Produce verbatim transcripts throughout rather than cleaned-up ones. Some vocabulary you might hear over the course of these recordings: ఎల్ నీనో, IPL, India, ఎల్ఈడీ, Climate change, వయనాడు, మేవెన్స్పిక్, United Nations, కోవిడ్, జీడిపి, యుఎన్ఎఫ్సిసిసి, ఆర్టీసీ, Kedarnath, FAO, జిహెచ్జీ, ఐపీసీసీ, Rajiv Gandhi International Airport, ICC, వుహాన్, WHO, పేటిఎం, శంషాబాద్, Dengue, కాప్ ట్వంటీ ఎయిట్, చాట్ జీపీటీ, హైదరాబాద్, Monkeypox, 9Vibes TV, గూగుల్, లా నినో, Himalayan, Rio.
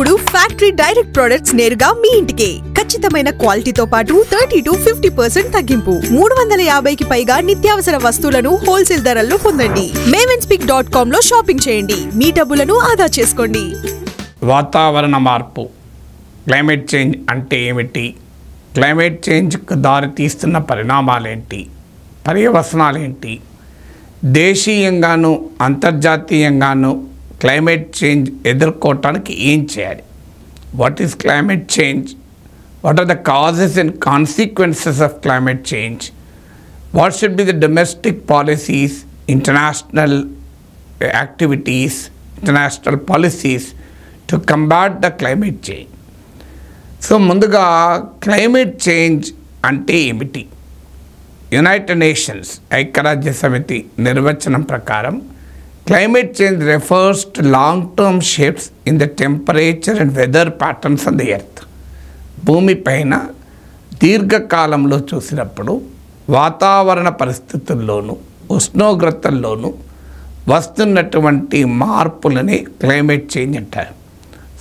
ఇప్పుడు factory direct products నేరుగా మీ ఇంటికి, ఖచ్చితమైన క్వాలిటీతో పాటు థర్టీ టు ఫిఫ్టీ పర్సెంట్ తగ్గింపు, మూడు వందల యాభైకి పైగా నిత్యావసర వస్తువులను హోల్సేల్ ధరల్లో పొందండి. మేవెన్స్పిక్ డాట్ కామ్ లో షాపింగ్ చేయండి, మీ డబ్బులను ఆదా చేసుకోండి. వాతావరణ మార్పు, క్లైమేట్ చేంజ్ అంటే ఏమిటి? క్లైమేట్ చేంజ్కు దారితీస్తున్న పరిణామాలేంటి? పర్యవసనాలేంటి? దేశీయంగాను అంతర్జాతీయంగాను క్లైమేట్ చేంజ్ ఎదుర్కోవటానికి ఏం చేయాలి? What is climate change? What are the causes and consequences of climate change? What should be the domestic policies, international activities, international policies to combat the climate change? So ముందుగా climate change అంటే ఏమిటి? United Nations ఐక్యరాజ్య సమితి నిర్వచనం ప్రకారం climate change refers to long term shifts in the temperature and weather patterns on the earth. భూమిపైన దీర్ఘకాలంలో చూసినప్పుడు వాతావరణ పరిస్థితుల్లోనూ ఉష్ణోగ్రతల్లోనూ వస్తున్నటువంటి మార్పులని క్లైమేట్ చేంజ్ అంటారు.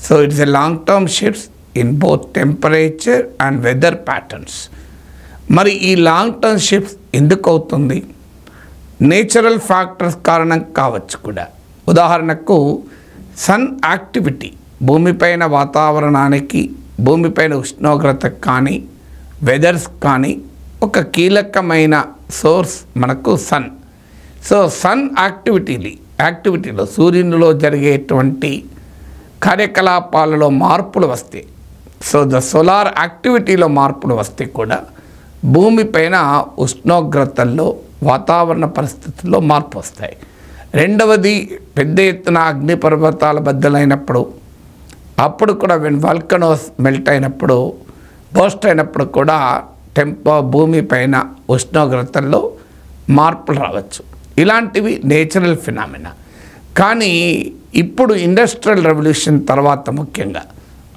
So it's a long term shifts in both temperature and weather patterns. మరి ఈ లాంగ్ టర్మ్ షిఫ్ట్స్ ఎందుకు అవుతుంది? నేచురల్ ఫ్యాక్టర్స్ కారణం కావచ్చు కూడా. ఉదాహరణకు సన్ యాక్టివిటీ, భూమిపైన వాతావరణానికి, భూమిపైన ఉష్ణోగ్రతకు కానీ వెదర్స్ కానీ ఒక కీలకమైన సోర్స్ మనకు సన్. సో సన్ యాక్టివిటీలు యాక్టివిటీలో సూర్యునిలో జరిగేటువంటి కార్యకలాపాలలో మార్పులు వస్తాయి. సో ద సోలార్ యాక్టివిటీలో మార్పులు వస్తే కూడా భూమిపైన ఉష్ణోగ్రతల్లో వాతావరణ పరిస్థితుల్లో మార్పు వస్తాయి. రెండవది, పెద్ద ఎత్తున అగ్నిపర్వతాల బద్దలైనప్పుడు, అప్పుడు కూడా వెన్ వల్కనోస్ మెల్ట్ అయినప్పుడు, బర్స్ట్ అయినప్పుడు కూడా టెంపో భూమిపైన ఉష్ణోగ్రతల్లో మార్పులు రావచ్చు. ఇలాంటివి నేచురల్ ఫినామినా. కానీ ఇప్పుడు ఇండస్ట్రియల్ రెవల్యూషన్ తర్వాత, ముఖ్యంగా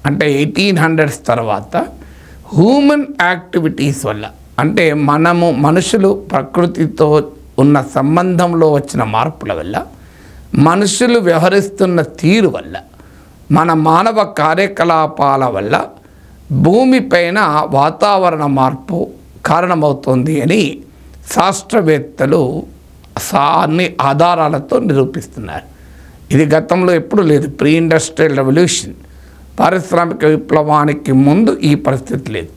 అంటే ఎయిటీన్ హండ్రెడ్స్ తర్వాత హ్యూమన్ యాక్టివిటీస్ వల్ల, అంటే మనము మనుషులు ప్రకృతితో ఉన్న సంబంధంలో వచ్చిన మార్పుల వల్ల, మనుషులు వ్యవహరిస్తున్న తీరు వల్ల, మన మానవ కార్యకలాపాల వల్ల భూమిపైన వాతావరణ మార్పు కారణమవుతుంది అని శాస్త్రవేత్తలు అన్ని ఆధారాలతో నిరూపిస్తున్నారు. ఇది గతంలో ఎప్పుడూ లేదు. ప్రీ ఇండస్ట్రియల్ రెవల్యూషన్, పారిశ్రామిక విప్లవానికి ముందు ఈ పరిస్థితి లేదు.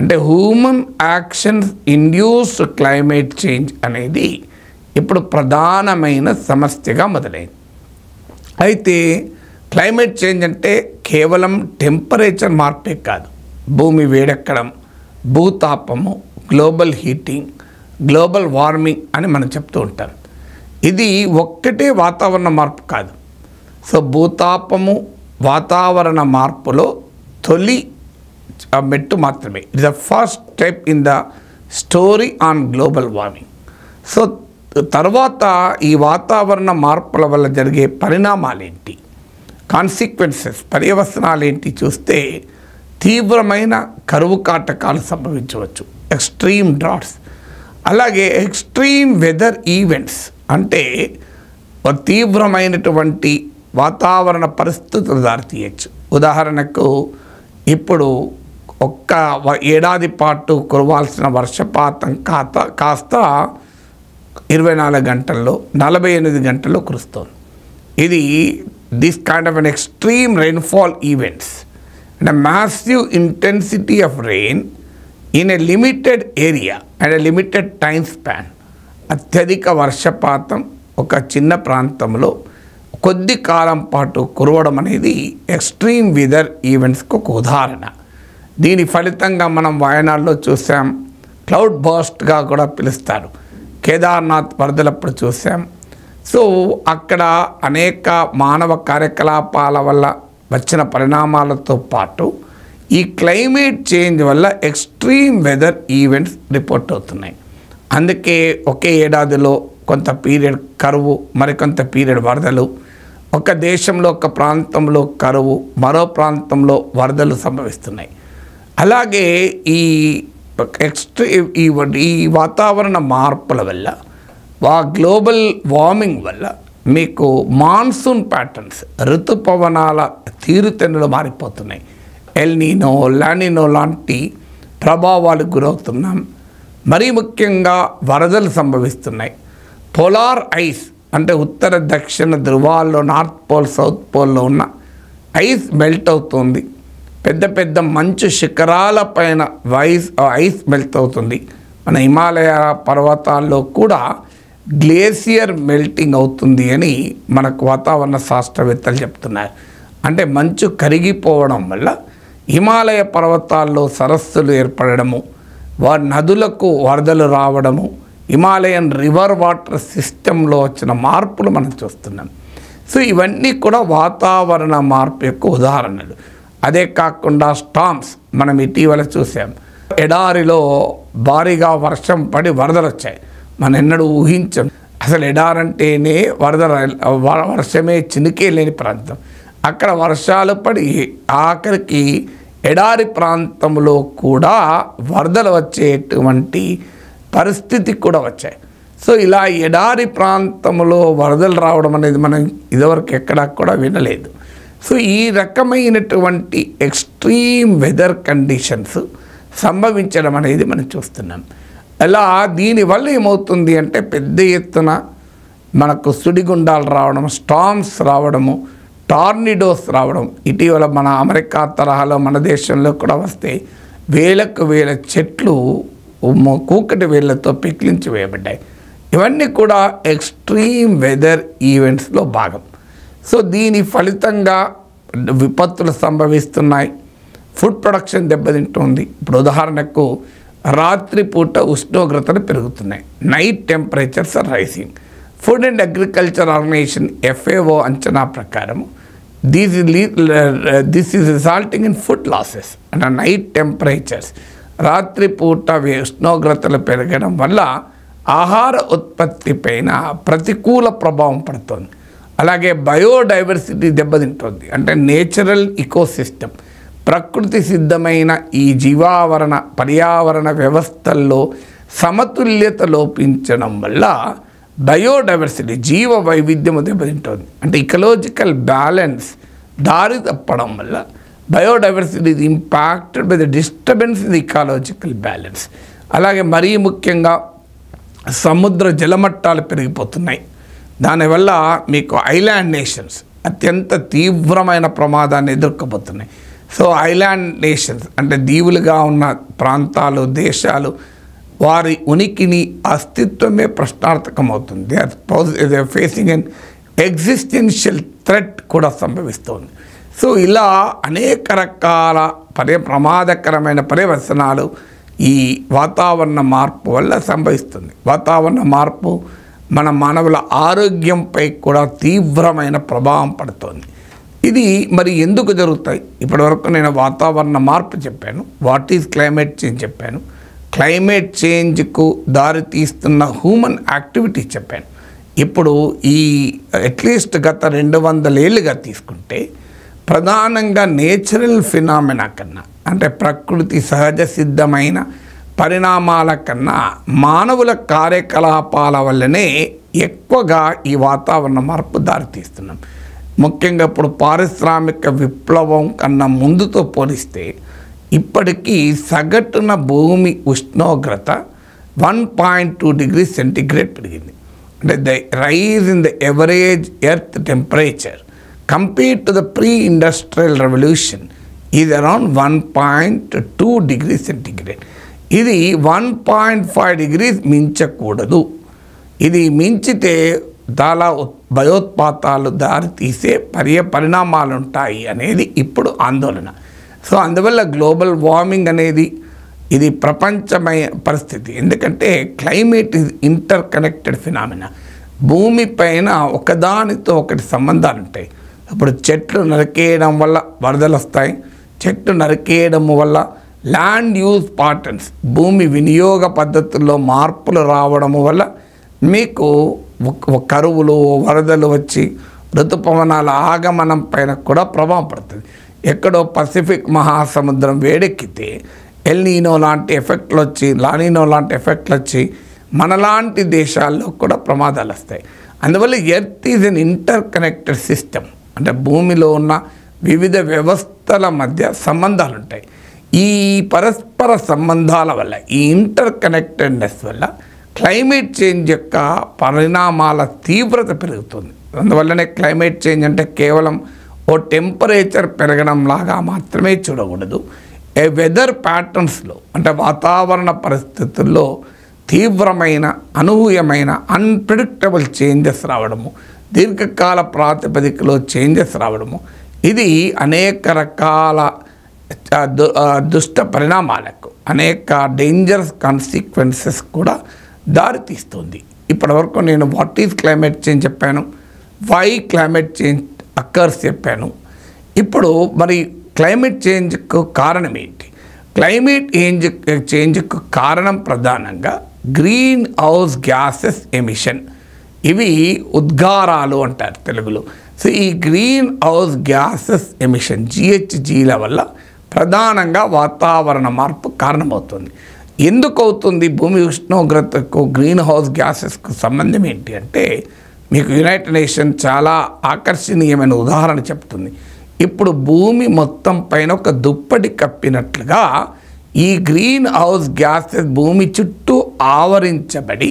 అంటే human actions induced climate change అనేది ఇప్పుడు ప్రధానమైన సమస్యగా మొదలైంది. అయితే క్లైమేట్ చేంజ్ అంటే కేవలం టెంపరేచర్ మార్పే కాదు. భూమి వేడెక్కడం, భూతాపము, గ్లోబల్ హీటింగ్, గ్లోబల్ వార్మింగ్ అని మనం చెప్తూ ఉంటాం. ఇది ఒక్కటే వాతావరణ మార్పు కాదు. సో భూతాపము వాతావరణ మార్పులో తొలి మెట్టు మాత్రమే. It's the first step in the story on global warming. So తర్వాత ఈ వాతావరణ మార్పుల వల్ల జరిగే పరిణామాలేంటి, కాన్సిక్వెన్సెస్, పర్యవసనాలేంటి చూస్తే తీవ్రమైన కరువు కాటకాలు సంభవించవచ్చు, ఎక్స్ట్రీమ్ డ్రాట్స్, అలాగే ఎక్స్ట్రీమ్ వెదర్ ఈవెంట్స్, అంటే తీవ్రమైనటువంటి వాతావరణ పరిస్థితులు దారితీయచ్చు. ఉదాహరణకు ఇప్పుడు ఒక్క ఏడాది పాటు కురవాల్సిన వర్షపాతం కాత కాస్త ఇరవై నాలుగు గంటల్లో నలభై ఎనిమిది గంటల్లో కురుస్తుంది. ఇది this kind of an extreme rainfall events, అంటే massive intensity of rain in a limited area and a limited time span. అత్యధిక వర్షపాతం ఒక చిన్న ప్రాంతంలో కొద్ది కాలం పాటు కురవడం అనేది ఎక్స్ట్రీమ్ వెదర్ ఈవెంట్స్కు ఒక ఉదాహరణ. దీని ఫలితంగా మనం వయనాడులో చూసాం, క్లౌడ్ బర్స్ట్గా కూడా పిలుస్తారు. కేదార్నాథ్ వరదలప్పుడు చూసాం. సో అక్కడ అనేక మానవ కార్యకలాపాల వల్ల వచ్చిన పరిణామాలతో పాటు ఈ క్లైమేట్ చేంజ్ వల్ల ఎక్స్ట్రీమ్ వెదర్ ఈవెంట్స్ రిపోర్ట్ అవుతున్నాయి. అందుకే ఒకే ఏడాదిలో కొంత పీరియడ్ కరువు, మరికొంత పీరియడ్ వరదలు, ఒక దేశంలో ఒక ప్రాంతంలో కరువు, మరో ప్రాంతంలో వరదలు సంభవిస్తున్నాయి. అలాగే ఈ ఎక్స్ట్రీ ఈ ఈ వాతావరణ మార్పుల వల్ల, వా గ్లోబల్ వార్మింగ్ వల్ల మీకు మాన్సూన్ ప్యాటర్న్స్, ఋతుపవనాల తీరుతెన్నులు మారిపోతున్నాయి. ఎల్ నీనో, లా నినో లాంటి ప్రభావాలకు గురవుతున్నాం. మరీ ముఖ్యంగా వరదలు సంభవిస్తున్నాయి. పోలార్ ఐస్ అంటే ఉత్తర దక్షిణ ధృవాల్లో, నార్త్ పోల్ సౌత్ పోల్లో ఉన్న ఐస్ మెల్ట్ అవుతుంది. పెద్ద పెద్ద మంచు శిఖరాల పైన వైస్ ఐస్ మెల్ట్ అవుతుంది. మన హిమాలయ పర్వతాల్లో కూడా గ్లేసియర్ మెల్టింగ్ అవుతుంది అని మనకు వాతావరణ శాస్త్రవేత్తలు చెప్తున్నారు. అంటే మంచు కరిగిపోవడం వల్ల హిమాలయ పర్వతాల్లో సరస్సులు ఏర్పడము, వారి నదులకు వరదలు రావడము, హిమాలయన్ రివర్ వాటర్ సిస్టంలో వచ్చిన మార్పులు మనం చూస్తున్నాం. సో ఇవన్నీ కూడా వాతావరణ మార్పు యొక్క ఉదాహరణలు. అదే కాకుండా స్టామ్స్ మనం ఇటీవల చూసాం. ఎడారిలో భారీగా వర్షం పడి వరదలు వచ్చాయి. మనం ఎన్నడూ ఊహించం. అసలు ఎడారంటేనే వరద, వర్షమే చినుకే లేని ప్రాంతం. అక్కడ వర్షాలు పడి ఆఖరికి ఎడారి ప్రాంతంలో కూడా వరదలు వచ్చేటువంటి పరిస్థితి కూడా వచ్చాయి. సో ఇలా ఎడారి ప్రాంతంలో వరదలు రావడం అనేది మనం ఇదివరకు ఎక్కడా కూడా వినలేదు. సో ఈ రకమైనటువంటి ఎక్స్ట్రీమ్ వెదర్ కండిషన్స్ సంభవించడం అనేది మనం చూస్తున్నాం. అలా దీనివల్ల ఏమవుతుంది అంటే పెద్ద ఎత్తున మనకు సుడిగుండాలు రావడం, స్టామ్స్ రావడము, టార్నిడోస్ రావడం. ఇటీవల మన అమెరికా తరహాలో మన దేశంలో కూడా వస్తే వేలకు వేల చెట్లు కూకటి వేళ్లతో పిక్లించి వేయబడ్డాయి. ఇవన్నీ కూడా ఎక్స్ట్రీమ్ వెదర్ ఈవెంట్స్లో భాగం. సో దీని ఫలితంగా విపత్తులు సంభవిస్తున్నాయి, ఫుడ్ ప్రొడక్షన్ దెబ్బతింటుంది. ఇప్పుడు ఉదాహరణకు రాత్రిపూట ఉష్ణోగ్రతలు పెరుగుతున్నాయి, night temperatures are rising. Food and agriculture organization F A O అంచనా ప్రకారము these this is resulting in food losses. అంటే నైట్ టెంపరేచర్స్, రాత్రిపూట ఉష్ణోగ్రతలు పెరగడం వల్ల ఆహార ఉత్పత్తి పైన ప్రతికూల ప్రభావం పడుతుంది. అలాగే బయోడైవర్సిటీ దెబ్బతింటుంది. అంటే నేచురల్ ఈకోసిస్టమ్, ప్రకృతి సిద్ధమైన ఈ జీవావరణ పర్యావరణ వ్యవస్థల్లో సమతుల్యత లోపించడం వల్ల బయోడైవర్సిటీ, జీవ వైవిధ్యం దెబ్బతింటుంది. అంటే ఇకలాజికల్ బ్యాలెన్స్ దారి తప్పడం వల్ల biodiversity is impacted by the disturbance in the ecological balance. అలాగే మరీ ముఖ్యంగా సముద్ర జలమట్టాలు పెరిగిపోతున్నాయి. దానివల్ల మీకు ఐలాండ్ నేషన్స్ అత్యంత తీవ్రమైన ప్రమాదాన్ని ఎదుర్కోబోతున్నాయి. సో ఐలాండ్ నేషన్స్ అంటే దీవులుగా ఉన్న ప్రాంతాలు, దేశాలు, వారి ఉనికిని, అస్తిత్వమే ప్రశ్నార్థకం అవుతుంది. They are they are facing an existential threat కూడా సంభవిస్తుంది. సో ఇలా అనేక రకాల పర్య ప్రమాదకరమైన పర్యవసనాలు ఈ వాతావరణ మార్పు వల్ల సంభవిస్తుంది. వాతావరణ మార్పు మన మానవుల ఆరోగ్యంపై కూడా తీవ్రమైన ప్రభావం పడుతుంది. ఇది మరి ఎందుకు జరుగుతాయి? ఇప్పటివరకు నేను వాతావరణ మార్పు చెప్పాను, వాట్ ఈజ్ క్లైమేట్ చేంజ్ చెప్పాను, క్లైమేట్ చేంజ్కు దారితీస్తున్న హ్యూమన్ యాక్టివిటీ చెప్పాను. ఇప్పుడు ఈ అట్లీస్ట్ గత రెండు వందల ఏళ్ళుగా తీసుకుంటే ప్రధానంగా నేచురల్ ఫినామినా కన్నా, అంటే ప్రకృతి సహజ సిద్ధమైన పరిణామాల కన్నా మానవుల కార్యకలాపాల వల్లనే ఎక్కువగా ఈ వాతావరణ మార్పు దారితీస్తున్నాం. ముఖ్యంగా ఇప్పుడు పారిశ్రామిక విప్లవం కన్నా ముందుతో పోలిస్తే ఇప్పటికీ సగటున భూమి ఉష్ణోగ్రత one point two degree centigrade పెరిగింది. అంటే the rise in the average earth temperature compared to the pre industrial revolution is around one point two degree centigrade. ఇది వన్ పాయింట్ ఫైవ్ డిగ్రీస్ మించకూడదు. ఇది మించితే చాలా భయోత్పాతాలు దారితీసే పర్య పరిణామాలు ఉంటాయి అనేది ఇప్పుడు ఆందోళన. సో అందువల్ల గ్లోబల్ వార్మింగ్ అనేది ఇది ప్రపంచమై పరిస్థితి. ఎందుకంటే climate is interconnected phenomena. భూమి పైన ఒకదానితో ఒకటి సంబంధాలు ఉంటాయి. ఇప్పుడు చెట్లు నరికేయడం వల్ల వరదలు వస్తాయి. చెట్లు నరికేయడం వల్ల ల్యాండ్ యూజ్ ప్యాటర్న్స్, భూమి వినియోగ పద్ధతుల్లో మార్పులు రావడం వల్ల మీకు కరువులు, వరదలు వచ్చి ఋతుపవనాల ఆగమనం పైన కూడా ప్రభావం పడుతుంది. ఎక్కడో పసిఫిక్ మహాసముద్రం వేడెక్కితే ఎల్ నీనో లాంటి ఎఫెక్ట్లు వచ్చి, లా నినో లాంటి ఎఫెక్ట్లు వచ్చి మనలాంటి దేశాల్లో కూడా ప్రమాదాలు వస్తాయి. అందువల్ల earth is an interconnected system. అంటే భూమిలో ఉన్న వివిధ వ్యవస్థల మధ్య సంబంధాలు ఉంటాయి. ఈ పరస్పర సంబంధాల వల్ల, ఈ ఇంటర్ కనెక్టెడ్నెస్ వల్ల క్లైమేట్ చేంజ్ యొక్క పరిణామాల తీవ్రత పెరుగుతుంది. అందువల్లనే క్లైమేట్ చేంజ్ అంటే కేవలం ఓ టెంపరేచర్ పెరగడంలాగా మాత్రమే చూడకూడదు. ఏ వెదర్ ప్యాటర్న్స్లో, అంటే వాతావరణ పరిస్థితుల్లో తీవ్రమైన, అనూహ్యమైన, అన్ప్రిడిక్టబుల్ చేంజెస్ రావడము, దీర్ఘకాల ప్రాతిపదికలో చేంజెస్ రావడము, ఇది అనేక రకాల దుష్ట పరిణామాలకు, అనేక డేంజరస్ కాన్సిక్వెన్సెస్ కూడా దారితీస్తుంది. ఇప్పటివరకు నేను వాట్ ఈజ్ క్లైమేట్ చేంజ్ చెప్పాను, వై క్లైమేట్ చేంజ్ అక్కర్స్ చెప్పాను. ఇప్పుడు మరి క్లైమేట్ చేంజ్కు కారణం ఏంటి? క్లైమేట్ చేంజ్ చేంజ్కు కారణం ప్రధానంగా గ్రీన్ హౌస్ గ్యాసెస్ ఎమిషన్, ఇవి ఉద్గారాలు అంటారు తెలుగులో. సో ఈ గ్రీన్ హౌస్ గ్యాసెస్ ఎమిషన్, జిహెచ్జీల వల్ల ప్రధానంగా వాతావరణ మార్పు కారణమవుతుంది. ఎందుకు అవుతుంది? భూమి ఉష్ణోగ్రతకు గ్రీన్ హౌస్ గ్యాసెస్కు సంబంధం ఏంటి అంటే, మీకు యునైటెడ్ నేషన్ చాలా ఆకర్షణీయమైన ఉదాహరణ చెప్తుంది. ఇప్పుడు భూమి మొత్తం పైన ఒక దుప్పటి కప్పినట్లుగా ఈ గ్రీన్ హౌస్ గ్యాసెస్ భూమి చుట్టూ ఆవరించబడి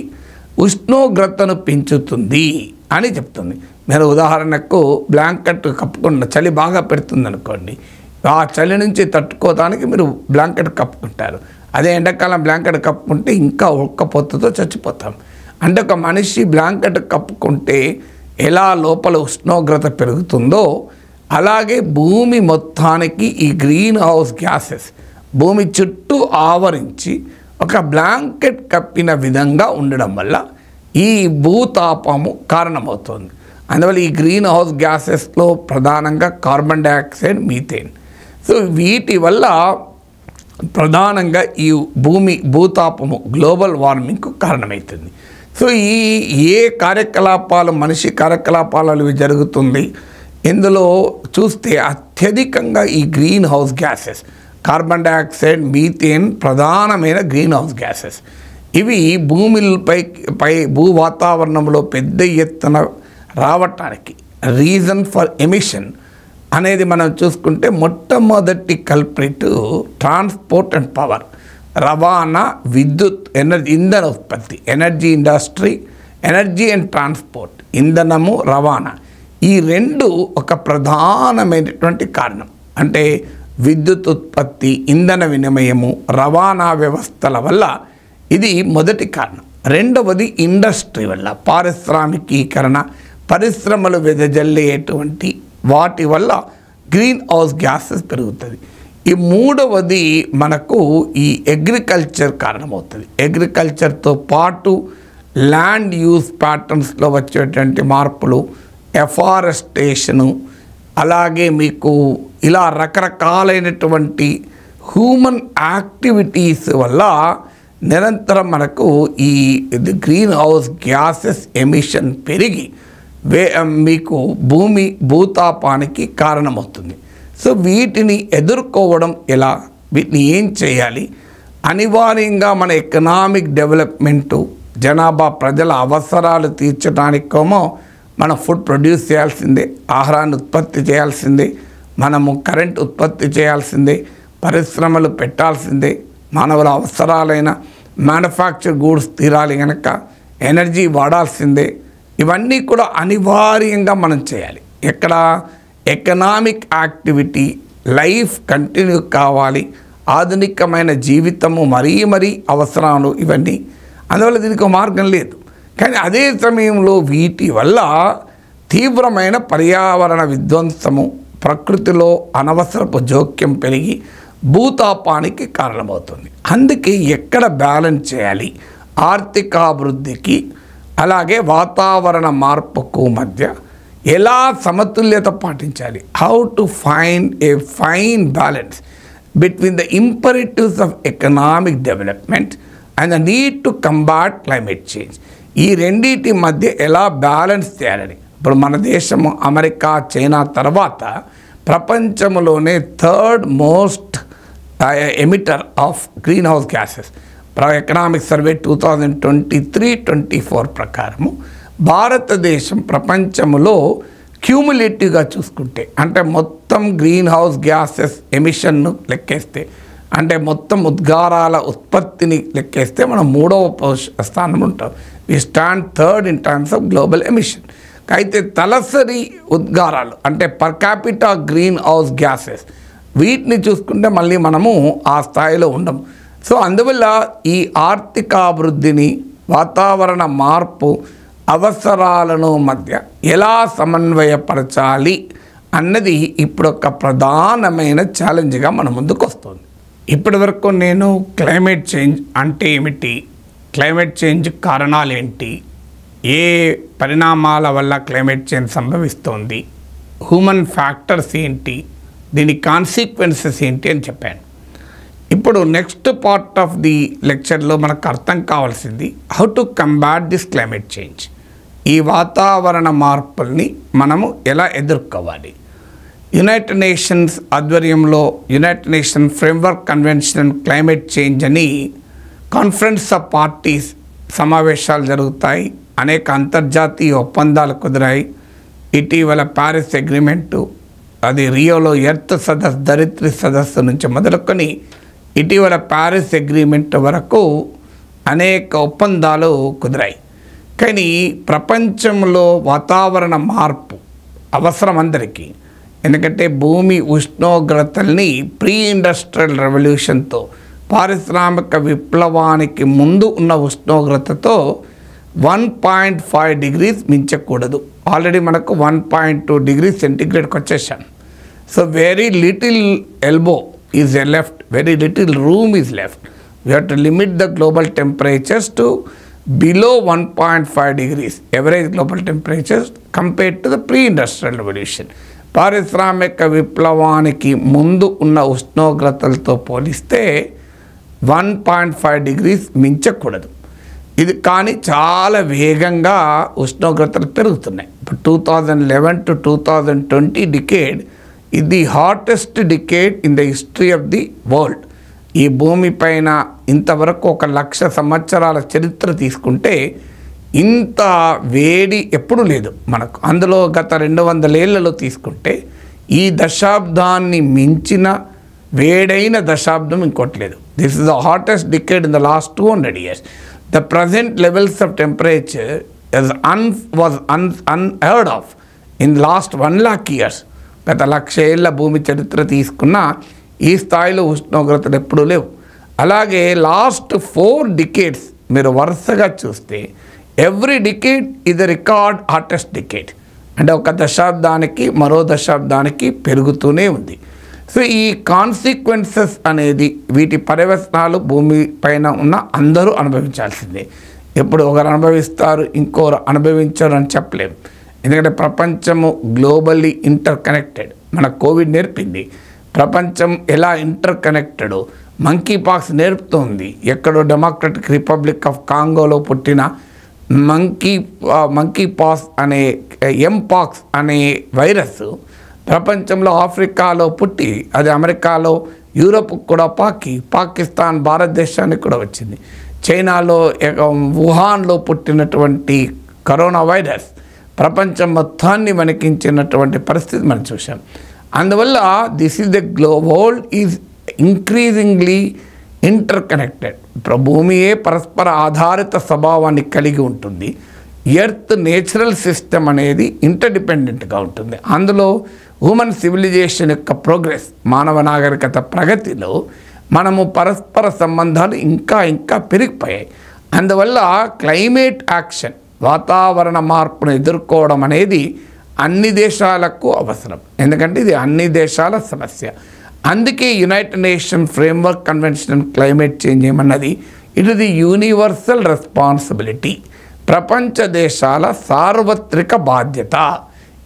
ఉష్ణోగ్రతను పెంచుతుంది అని చెప్తుంది. మీరు ఉదాహరణకు బ్లాంకెట్ కప్పుకున్న చలి బాగా పెడుతుంది అనుకోండి, ఆ చలి నుంచి తట్టుకోవడానికి మీరు బ్లాంకెట్ కప్పుకుంటారు. అదే ఎండాకాలం బ్లాంకెట్ కప్పుకుంటే ఇంకా ఉక్కపోతతో చచ్చిపోతాం. అంటే ఒక మనిషి బ్లాంకెట్ కప్పుకుంటే ఎలా లోపల ఉష్ణోగ్రత పెరుగుతుందో, అలాగే భూమి మొత్తానికి ఈ గ్రీన్ హౌస్ గ్యాసెస్ భూమి చుట్టూ ఆవరించి ఒక బ్లాంకెట్ కప్పిన విధంగా ఉండడం వల్ల ఈ భూతాపము కారణమవుతుంది. అందువల్ల ఈ గ్రీన్ హౌస్ గ్యాసెస్లో ప్రధానంగా కార్బన్ డైఆక్సైడ్, మీథేన్. సో వీటి వల్ల ప్రధానంగా ఈ భూమి భూతాపము, గ్లోబల్ వార్మింగ్కు కారణమవుతుంది. సో ఈ ఏ కార్యకలాపాలు, మనిషి కార్యకలాపాలు ఇవి జరుగుతుంది, ఇందులో చూస్తే అత్యధికంగా ఈ greenhouse gases, carbon dioxide, methane ప్రధానమైన గ్రీన్ హౌస్ గ్యాసెస్. ఇవి భూమిపై పై భూ వాతావరణంలో పెద్ద ఎత్తున రావటానికి రీజన్ ఫర్ ఎమిషన్ అనేది మనం చూసుకుంటే మొట్టమొదటి కల్ప్రిట్ ట్రాన్స్పోర్ట్ అండ్ పవర్, రవాణా, విద్యుత్, ఎనర్జీ, ఇంధన ఉత్పత్తి, energy industry, energy and transport, ఇంధనము, రవాణా, ఈ రెండు ఒక ప్రధానమైనటువంటి కారణం. అంటే విద్యుత్ ఉత్పత్తి, ఇంధన వినిమయము, రవాణా వ్యవస్థల వల్ల ఇది మొదటి కారణం. రెండవది ఇండస్ట్రీ వల్ల, పారిశ్రామికీకరణ, పరిశ్రమలు వెదజల్లేటువంటి వాటి వల్ల గ్రీన్ హౌస్ గ్యాసెస్ పెరుగుతుంది. ఈ మూడవది మనకు ఈ అగ్రికల్చర్ కారణమవుతుంది. అగ్రికల్చర్తో పాటు ల్యాండ్ యూజ్ ప్యాటర్న్స్లో వచ్చేటువంటి మార్పులు, ఎఫారెస్టేషను, అలాగే మీకు ఇలా రకరకాలైనటువంటి హ్యూమన్ యాక్టివిటీస్ వల్ల నిరంతరం మనకు ఈ గ్రీన్ హౌస్ గ్యాసెస్ ఎమిషన్ పెరిగి వే మీకు భూమి భూతాపానికి కారణమవుతుంది. సో వీటిని ఎదుర్కోవడం ఎలా, వీటిని ఏం చేయాలి? అనివార్యంగా మన ఎకనామిక్ డెవలప్మెంటు, జనాభా ప్రజల అవసరాలు తీర్చడానికేమో మనం ఫుడ్ ప్రొడ్యూస్ చేయాల్సిందే, ఆహారాన్ని ఉత్పత్తి చేయాల్సిందే, మనము కరెంట్ ఉత్పత్తి చేయాల్సిందే, పరిశ్రమలు పెట్టాల్సిందే, మానవుల అవసరాలైన మ్యానుఫ్యాక్చర్ గూడ్స్ తీరాలి కనుక ఎనర్జీ వాడాల్సిందే. ఇవన్నీ కూడా అనివార్యంగా మనం చేయాలి. ఎక్కడ ఎకనామిక్ యాక్టివిటీ, లైఫ్ కంటిన్యూ కావాలి, ఆధునికమైన జీవితము మరీ మరీ అవసరాలు ఇవన్నీ. అందువల్ల దీనికి మార్గం లేదు. కానీ అదే సమయంలో వీటి వల్ల తీవ్రమైన పర్యావరణ విధ్వంసము, ప్రకృతిలో అనవసరపు జోక్యం పెరిగి భూతాపానికి కారణమవుతుంది. అందుకే ఎక్కడ బ్యాలెన్స్ చేయాలి ఆర్థికాభివృద్ధికి అలాగే వాతావరణ మార్పుకు మధ్య ఎలా సమతుల్యత పాటించాలి? How to find a fine balance between the imperatives of economic development and the need to combat climate change. ఈ రెండింటి మధ్య ఎలా బ్యాలెన్స్ చేయాలని ఇప్పుడు మన దేశము అమెరికా, చైనా తర్వాత ప్రపంచంలోనే third most emitter of greenhouse gases. Economic survey two thousand twenty three twenty four ప్రకారము భారతదేశం ప్రపంచంలో క్యూములేటివ్గా చూసుకుంటే, అంటే మొత్తం గ్రీన్ హౌస్ గ్యాసెస్ ఎమిషన్ను లెక్కేస్తే, అంటే మొత్తం ఉద్గారాల ఉత్పత్తిని లెక్కేస్తే మనం మూడవ స్థానంలో ఉంటాం. We stand third in terms of global emission. అయితే తలసరి ఉద్గారాలు అంటే per capita greenhouse gases వీటిని చూసుకుంటే మళ్ళీ మనము ఆ స్థాయిలో ఉండం. సో అందువల్ల ఈ ఆర్థికాభివృద్ధిని, వాతావరణ మార్పు అవసరాలను మధ్య ఎలా సమన్వయపరచాలి అన్నది ఇప్పుడు ఒక ప్రధానమైన ఛాలెంజ్గా మన ముందుకు వస్తుంది. ఇప్పటి వరకు నేను క్లైమేట్ చేంజ్ అంటే ఏమిటి, క్లైమేట్ చేంజ్ కారణాలు ఏంటి, ఏ పరిణామాల వల్ల క్లైమేట్ చేంజ్ సంభవిస్తోంది, హ్యూమన్ ఫ్యాక్టర్స్ ఏంటి, దీని కాన్సిక్వెన్సెస్ ఏంటి అని చెప్పాను. ఇప్పుడు నెక్స్ట్ పార్ట్ ఆఫ్ ది లెక్చర్లో మనకు అర్థం కావాల్సింది how to combat this climate change. ఈ వాతావరణ మార్పుల్ని మనము ఎలా ఎదుర్కోవాలి. యునైటెడ్ నేషన్స్ ఆధ్వర్యంలో United nation framework convention on climate change అని కాన్ఫరెన్స్ ఆఫ్ పార్టీస్ సమావేశాలు జరుగుతాయి. అనేక అంతర్జాతీయ ఒప్పందాలు కుదిరాయి. ఇటీవల ప్యారిస్ అగ్రిమెంటు, అది రియోలో ఎర్త్ సదస్సు, ధరిత్రి సదస్సు నుంచి మొదలుకొని ఇటీవల ప్యారిస్ అగ్రిమెంట్ వరకు అనేక ఒప్పందాలు కుదిరాయి. కానీ ప్రపంచంలో వాతావరణ మార్పు అవసరం అందరికీ. ఎందుకంటే భూమి ఉష్ణోగ్రతల్ని ప్రీ ఇండస్ట్రియల్ రెవల్యూషన్తో, పారిశ్రామిక విప్లవానికి ముందు ఉన్న ఉష్ణోగ్రతతో వన్ పాయింట్ ఫైవ్ డిగ్రీస్ మించకూడదు. ఆల్రెడీ మనకు వన్ పాయింట్ టూ డిగ్రీ సెంటిగ్రేడ్కి వచ్చేసాం. So very little elbow is a left, very little room is left. You have to limit the global temperatures to below one point five degrees average global temperatures compared to the pre industrial revolution. పారిశ్రామిక విప్లవానికి ముందు ఉన్న ఉష్ణోగ్రతలతో పోలిస్తే one point five degrees మించకూడదు. ఇది కానీ చాలా వేగంగా ఉష్ణోగ్రతలు పెరుగుతున్నాయి. ఇప్పుడు two thousand eleven to two thousand twenty decade ఇది the hottest decade in the history of the world. ఈ భూమిపైన ఇంతవరకు ఒక లక్ష సంవత్సరాల చరిత్ర తీసుకుంటే ఇంత వేడి ఎప్పుడూ లేదు మనకు. అందులో గత రెండు వందల ఏళ్లలో తీసుకుంటే ఈ దశాబ్దాన్ని మించిన వేడైన దశాబ్దం ఇంకోటి లేదు. This is the hottest decade in the last two hundred years. The present levels of temperature is un was un unheard of in last one lakh years. గత లక్ష ఏళ్ళ భూమి చరిత్ర తీసుకున్న ఈ స్థాయిలో ఉష్ణోగ్రతలు ఎప్పుడూ లేవు. అలాగే లాస్ట్ ఫోర్ డికేడ్స్ మీరు వరుసగా చూస్తే ఎవ్రీ డికేడ్ ఇది రికార్డ్ హాటెస్ట్ డికేడ్. అంటే ఒక దశాబ్దానికి మరో దశాబ్దానికి పెరుగుతూనే ఉంది. సో ఈ కాన్సిక్వెన్సెస్ అనేది, వీటి పర్యవసనాలు భూమి పైన ఉన్న అందరూ అనుభవించాల్సిందే. ఎప్పుడు ఒకరు అనుభవిస్తారు ఇంకొకరు అనుభవించరు అని చెప్పలేము. ఎందుకంటే ప్రపంచము గ్లోబల్లీ ఇంటర్ కనెక్టెడ్. మన కోవిడ్ నేర్పింది ప్రపంచం ఎలా ఇంటర్ కనెక్టెడో, మంకీపాక్స్ నేర్పుతోంది. ఎక్కడో డెమోక్రటిక్ రిపబ్లిక్ ఆఫ్ కాంగోలో పుట్టిన మంకీ మంకీపాక్స్ అనే ఎంపాక్స్ అనే వైరస్ ప్రపంచంలో ఆఫ్రికాలో పుట్టి అది అమెరికాలో యూరోప్కి కూడా పాకి పాకిస్తాన్ భారతదేశానికి కూడా వచ్చింది. చైనాలో వుహాన్లో పుట్టినటువంటి కరోనా వైరస్ ప్రపంచం మొత్తాన్ని వణికించినటువంటి పరిస్థితి మనం చూసాం. అందువల్ల this is the glo world is increasingly interconnected. భూమియే పరస్పర ఆధారిత స్వభావాన్ని కలిగి ఉంటుంది. ఎర్త్ నేచురల్ సిస్టమ్ అనేది ఇంటర్డిపెండెంట్గా ఉంటుంది. అందులో హ్యూమన్ సివిలైజేషన్ యొక్క ప్రోగ్రెస్, మానవ నాగరికత ప్రగతిలో మనము పరస్పర సంబంధాలు ఇంకా ఇంకా పెరిగిపోయాయి. అందువల్ల క్లైమేట్ యాక్షన్, వాతావరణ మార్పును ఎదుర్కోవడం అనేది అన్ని దేశాలకు అవసరం. ఎందుకంటే ఇది అన్ని దేశాల సమస్య. అందుకే United nation framework convention on climate change ఏమన్నది, it is the universal responsibility. ప్రపంచ దేశాల సార్వత్రిక బాధ్యత.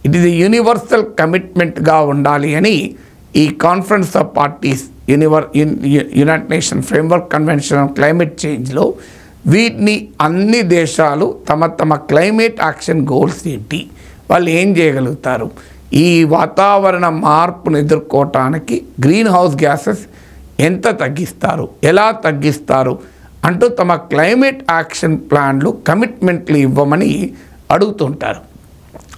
ఇట్ ఇస్ ది యూనివర్సల్ కమిట్మెంట్గా ఉండాలి అని ఈ conference of parties univer United nation framework convention on climate చేంజ్లో వీటిని అన్ని దేశాలు తమ తమ క్లైమేట్ యాక్షన్ గోల్స్ ఏంటి, వాళ్ళు ఏం చేయగలుగుతారు, ఈ వాతావరణ మార్పును ఎదుర్కోవటానికి గ్రీన్ హౌస్ గ్యాసెస్ ఎంత తగ్గిస్తారు, ఎలా తగ్గిస్తారు అంటూ తమ క్లైమేట్ యాక్షన్ ప్లాన్లు కమిట్మెంట్లు ఇవ్వమని అడుగుతుంటారు.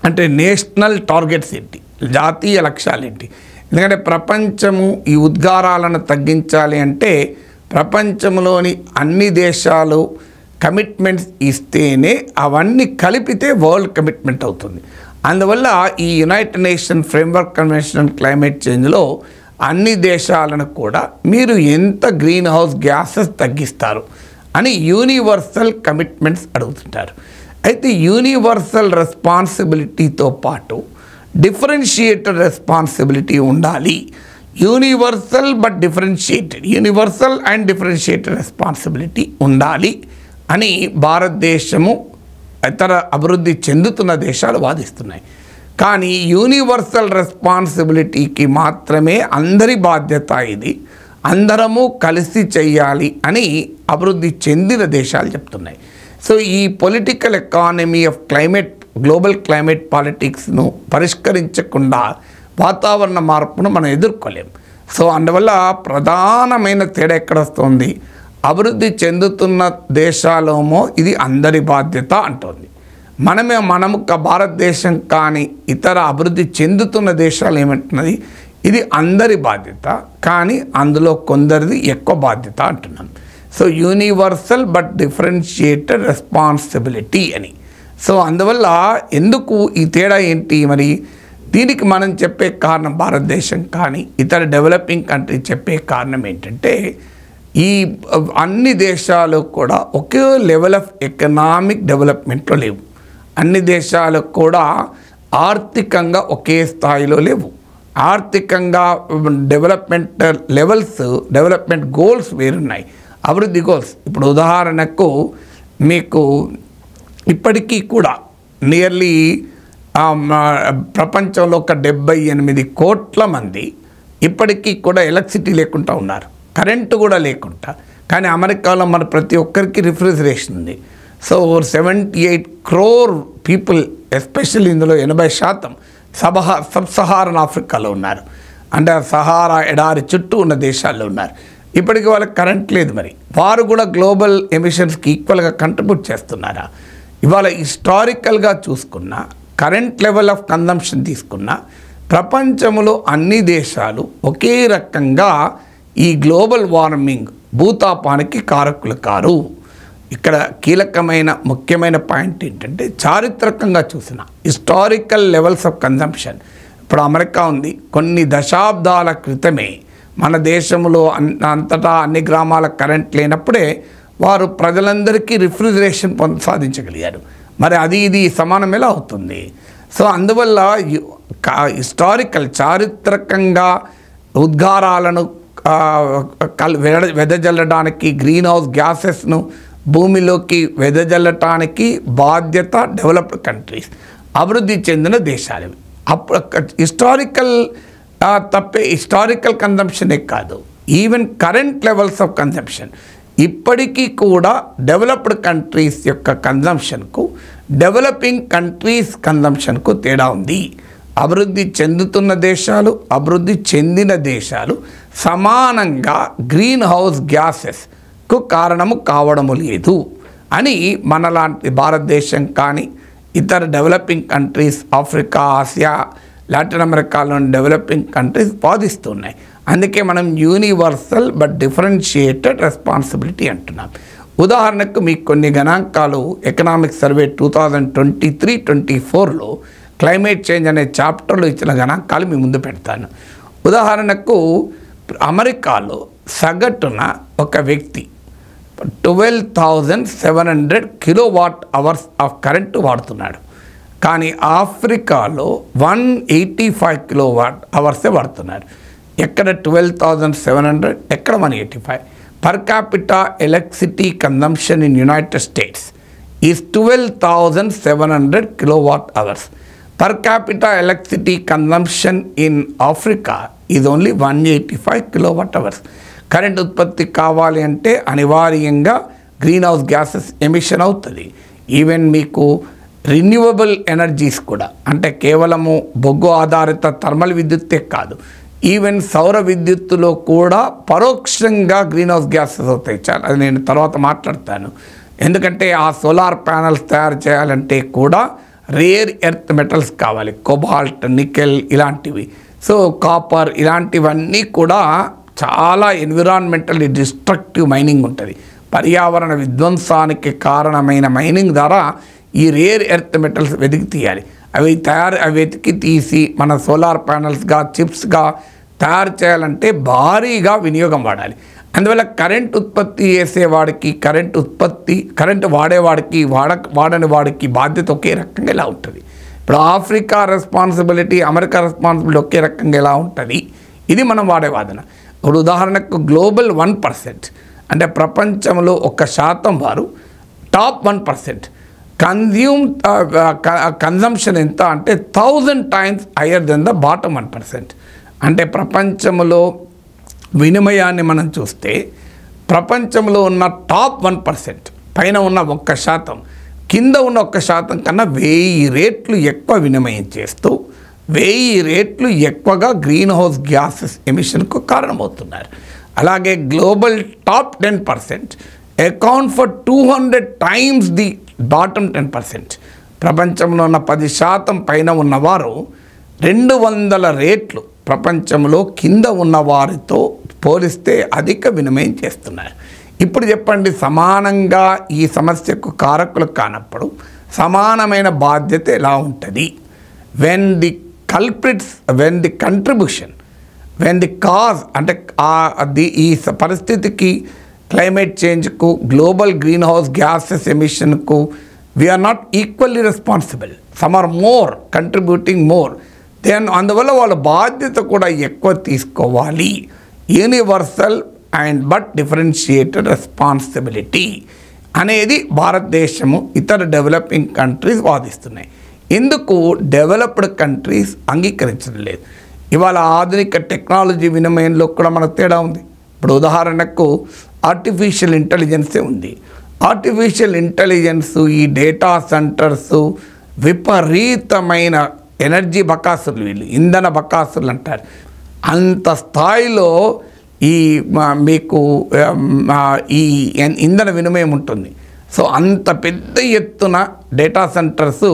అంటే నేషనల్ టార్గెట్స్ ఏంటి, జాతీయ లక్ష్యాలు ఏంటి? ఎందుకంటే ప్రపంచము ఈ ఉద్గారాలను తగ్గించాలి అంటే ప్రపంచంలోని అన్ని దేశాలు కమిట్మెంట్స్ ఇస్తేనే, అవన్నీ కలిపితే వరల్డ్ కమిట్మెంట్ అవుతుంది. అందువల్ల ఈ United nation framework convention on climate చేంజ్లో అన్ని దేశాలను కూడా మీరు ఎంత గ్రీన్ హౌస్ గ్యాసెస్ తగ్గిస్తారు అని యూనివర్సల్ కమిట్మెంట్స్ అడుగుతుంటారు. అయితే యూనివర్సల్ రెస్పాన్సిబిలిటీతో పాటు డిఫరెన్షియేటెడ్ రెస్పాన్సిబిలిటీ ఉండాలి. Universal but differentiated, universal and differentiated responsibility ఉండాలి అని భారతదేశము, ఇతర అభివృద్ధి చెందుతున్న దేశాలు వాదిస్తున్నాయి. కానీ యూనివర్సల్ రెస్పాన్సిబిలిటీకి మాత్రమే అందరి బాధ్యత, ఇది అందరము కలిసి చేయాలి అని అభివృద్ధి చెందిన దేశాలు చెప్తున్నాయి. సో ఈ political economy of climate, global climate పాలిటిక్స్ను పరిష్కరించకుండా వాతావరణ మార్పును మనం ఎదుర్కోలేం. సో అందువల్ల ప్రధానమైన తేడా ఎక్కడ వస్తుంది? అభివృద్ధి చెందుతున్న దేశాలేమో ఇది అందరి బాధ్యత అంటుంది, మనమే మనము భారతదేశం కానీ ఇతర అభివృద్ధి చెందుతున్న దేశాలు ఏమంటున్నది, ఇది అందరి బాధ్యత కానీ అందులో కొందరిది ఎక్కువ బాధ్యత అంటున్నాం. So universal but differentiated responsibility అని. సో అందువల్ల ఎందుకు ఈ తేడా ఏంటి మరి? దీనికి మనం చెప్పే కారణం, భారతదేశం కానీ ఇతర డెవలపింగ్ కంట్రీ చెప్పే కారణం ఏంటంటే, ఈ అన్ని దేశాలు కూడా ఒకే లెవెల్ ఆఫ్ ఎకనామిక్ డెవలప్మెంట్లో లేవు, అన్ని దేశాలు కూడా ఆర్థికంగా ఒకే స్థాయిలో లేవు, ఆర్థికంగా డెవలప్మెంట్ లెవెల్స్, డెవలప్మెంట్ గోల్స్ వేరున్నాయి, అభివృద్ధి గోల్స్. ఇప్పుడు ఉదాహరణకు మీకు ఇప్పటికీ కూడా నియర్లీ ప్రపంచంలో ఒక డెబ్బై ఎనిమిది కోట్ల మంది ఇప్పటికీ కూడా ఎలక్ట్రిసిటీ లేకుండా ఉన్నారు, కరెంటు కూడా లేకుండా. కానీ అమెరికాలో మన ప్రతి ఒక్కరికి రిఫ్రిజిరేషన్ ఉంది. So seventy eight crore people, especially ఇందులో ఎనభై శాతం సబహా సబ్ సహారన్ ఆఫ్రికాలో ఉన్నారు, అంటే సహారా ఎడారి చుట్టూ ఉన్న దేశాల్లో ఉన్నారు. ఇప్పటికీ వాళ్ళకి కరెంట్ లేదు. మరి వారు కూడా గ్లోబల్ ఎమిషన్స్కి ఈక్వల్గా కంట్రిబ్యూట్ చేస్తున్నారా? ఇవాళ హిస్టారికల్గా చూసుకున్నా, కరెంట్ లెవెల్ ఆఫ్ కన్జంప్షన్ తీసుకున్నా, ప్రపంచంలో అన్ని దేశాలు ఒకే రకంగా ఈ గ్లోబల్ వార్మింగ్, భూతాపానికి కారకులు కారు. ఇక్కడ కీలకమైన ముఖ్యమైన పాయింట్ ఏంటంటే, చారిత్రకంగా చూసిన హిస్టారికల్ లెవెల్స్ ఆఫ్ కన్జంప్షన్. ఇప్పుడు అమెరికా ఉంది, కొన్ని దశాబ్దాల క్రితమే మన దేశంలో అంతటా అన్ని గ్రామాల కరెంట్ లేనప్పుడే వారు ప్రజలందరికీ రిఫ్రిజిరేషన్ పొంద సాధించగలిగారు. మరి అది ఇది సమానం ఎలా అవుతుంది? సో అందువల్ల హిస్టారికల్, చారిత్రకంగా ఉద్గారాలను కల్ వెడ వెదజల్లడానికి, గ్రీన్ హౌస్ గ్యాసెస్ను భూమిలోకి వెదజల్లటానికి బాధ్యత డెవలప్డ్ కంట్రీస్, అభివృద్ధి చెందిన దేశాలు. అప్పుడు హిస్టారికల్ తప్పే, హిస్టారికల్ కన్జంప్షనే కాదు, even current levels of consumption ఇప్పటికీ కూడా డెవలప్డ్ కంట్రీస్ యొక్క కన్జంప్షన్కు, డెవలపింగ్ కంట్రీస్ కన్జంప్షన్కు తేడా ఉంది. అభివృద్ధి చెందుతున్న దేశాలు, అభివృద్ధి చెందిన దేశాలు సమానంగా గ్రీన్ హౌస్ గ్యాసెస్కు కారణము కావడము లేదు అని మనలాంటి భారతదేశం కానీ ఇతర developing countries, Africa, Asia, Latin అమెరికాలోని డెవలపింగ్ కంట్రీస్ వాదిస్తున్నాయి. అందుకే మనం యూనివర్సల్ బట్ డిఫరెన్షియేటెడ్ రెస్పాన్సిబిలిటీ అంటున్నాం. ఉదాహరణకు మీకు కొన్ని గణాంకాలు, economic survey two thousand twenty three twenty ఫోర్లో క్లైమేట్ చేంజ్ అనే చాప్టర్లో ఇచ్చిన గణాంకాలు మీ ముందు పెడతాను. ఉదాహరణకు అమెరికాలో సగటున ఒక వ్యక్తి twelve thousand seven hundred kilowatt hours of current వాడుతున్నాడు, కానీ ఆఫ్రికాలో వన్ ఎయిటీ ఫైవ్ కిలోవాట్ అవర్సే వాడుతున్నారు. ఎక్కడ ట్వెల్వ్ థౌజండ్ సెవెన్ హండ్రెడ్ ఎక్కడ one eighty five per capita electricity consumption in United States is twelve thousand seven hundred kilowatt hours. Per capita electricity consumption in Africa is only one hundred eighty-five kilowatt hours. Current ఉత్పత్తి కావాలి అంటే అనివార్యంగా greenhouse gases emission అవుతుంది. Even మీకు renewable energies కూడా, అంటే కేవలము బొగ్గు ఆధారిత థర్మల్ విద్యుత్తే కాదు, ఈవెన్ సౌర విద్యుత్తులో కూడా పరోక్షంగా గ్రీన్ హౌస్ గ్యాసెస్ అవుతాయి. చాలా, అది నేను తర్వాత మాట్లాడతాను. ఎందుకంటే ఆ సోలార్ ప్యానల్స్ తయారు చేయాలంటే కూడా రేర్ ఎర్త్ మెటల్స్ కావాలి, కోబాల్ట్, నికెల్ ఇలాంటివి, సో కాపర్ ఇలాంటివన్నీ కూడా చాలా ఎన్విరాన్మెంటల్లీ డిస్ట్రక్టివ్ మైనింగ్ ఉంటుంది. పర్యావరణ విధ్వంసానికి కారణమైన మైనింగ్ ద్వారా ఈ రేర్ ఎర్త్ మెటల్స్ వెతికి తీయాలి. అవి తయారు అవి వెతికి తీసి మన సోలార్ ప్యానల్స్గా చిప్స్గా తయారు చేయాలంటే భారీగా వినియోగం వాడాలి. అందువల్ల కరెంట్ ఉత్పత్తి చేసేవాడికి, కరెంట్ ఉత్పత్తి కరెంట్ వాడేవాడికి, వాడ వాడని వాడికి బాధ్యత ఒకే రకంగా ఇలా ఉంటుంది. ఇప్పుడు ఆఫ్రికా రెస్పాన్సిబిలిటీ, అమెరికా రెస్పాన్సిబిలిటీ ఒకే రకంగా ఇలా ఉంటుంది. ఇది మనం వాడే వాదన. ఇప్పుడు ఉదాహరణకు గ్లోబల్ వన్ పర్సెంట్ అంటే ప్రపంచంలో ఒక శాతం వారు, top one percent consume consumption ఎంత అంటే thousand times higher than the bottom one percent. అంటే ప్రపంచంలో వినిమయాన్ని మనం చూస్తే ప్రపంచంలో ఉన్న టాప్ వన్ పర్సెంట్ పైన ఉన్న ఒక్క శాతం కింద ఉన్న ఒక్క శాతం కన్నా వెయ్యి రేట్లు ఎక్కువ వినిమయం చేస్తూ వెయ్యి రేట్లు ఎక్కువగా గ్రీన్ హౌస్ గ్యాసెస్ ఎమిషన్కు కారణమవుతున్నారు. అలాగే global top ten percent account for two hundred times the bottom ten percent. ప్రపంచంలో ఉన్న పది శాతం పైన ఉన్నవారు రెండు వందల రేట్లు ప్రపంచంలో కింద ఉన్నవారితో పోలిస్తే అధిక వినిమయం చేస్తున్నారు. ఇప్పుడు చెప్పండి, సమానంగా ఈ సమస్యకు కారకులు కానప్పుడు సమానమైన బాధ్యత ఎలా ఉంటుంది? When the culprits when the contribution when the cause అంటే ది ఈ పరిస్థితికి, క్లైమేట్ చేంజ్కు, గ్లోబల్ గ్రీన్ హౌస్ గ్యాసెస్ ఎమిషన్కు we are not equally responsible, some are more contributing more, then అందువల్ల వాళ్ళ బాధ్యత కూడా ఎక్కువ తీసుకోవాలి. Universal and but differentiated responsibility అనేది భారతదేశము ఇతర డెవలపింగ్ కంట్రీస్ వాదిస్తున్నాయి. ఎందుకు డెవలప్డ్ కంట్రీస్ అంగీకరించడం లేదు? ఇవాళ ఆధునిక టెక్నాలజీ వినిమయంలో కూడా మనకు తేడా ఉంది. ఇప్పుడు ఉదాహరణకు ఆర్టిఫిషియల్ ఇంటెలిజెన్సే ఉంది. ఆర్టిఫిషియల్ ఇంటెలిజెన్సు, ఈ డేటా సెంటర్సు, విపరీతమైన ఎనర్జీ బకాసులు, వీళ్ళు ఇంధన బకాసులు అంటారు. అంత స్థాయిలో ఈ మీకు ఈ ఇంధన వినిమయం ఉంటుంది. సో అంత పెద్ద ఎత్తున డేటా సెంటర్సు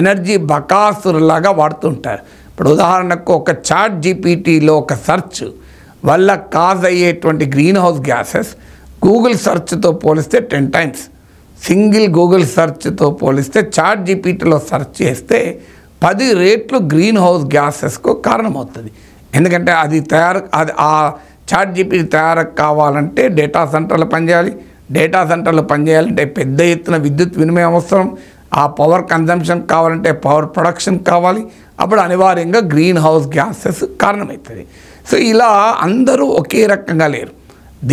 ఎనర్జీ బకాసులాగా వాడుతుంటారు. ఇప్పుడు ఉదాహరణకు ఒక చాట్ జీపీటీలో ఒక సెర్చ్ వల్ల కాజ్ అయ్యేటువంటి గ్రీన్ హౌస్ గ్యాసెస్ గూగుల్ సెర్చ్తో పోలిస్తే టెన్ టైమ్స్, సింగిల్ గూగుల్ సెర్చ్తో పోలిస్తే చాట్ జీపీటీలో సెర్చ్ చేస్తే పది రేట్లు గ్రీన్ హౌస్ గ్యాసెస్కు కారణమవుతుంది. ఎందుకంటే అది తయారు అది ఆ చాట్ జీపీటీ తయారు కావాలంటే డేటా సెంటర్లు పనిచేయాలి, డేటా సెంటర్లు పనిచేయాలంటే పెద్ద ఎత్తున విద్యుత్ వినిమయం అవసరం, ఆ పవర్ కన్జంప్షన్ కావాలంటే పవర్ ప్రొడక్షన్ కావాలి, అప్పుడు అనివార్యంగా గ్రీన్ హౌస్ గ్యాసెస్ కారణమవుతుంది. సో ఇలా అందరూ ఒకే రకంగా లేరు.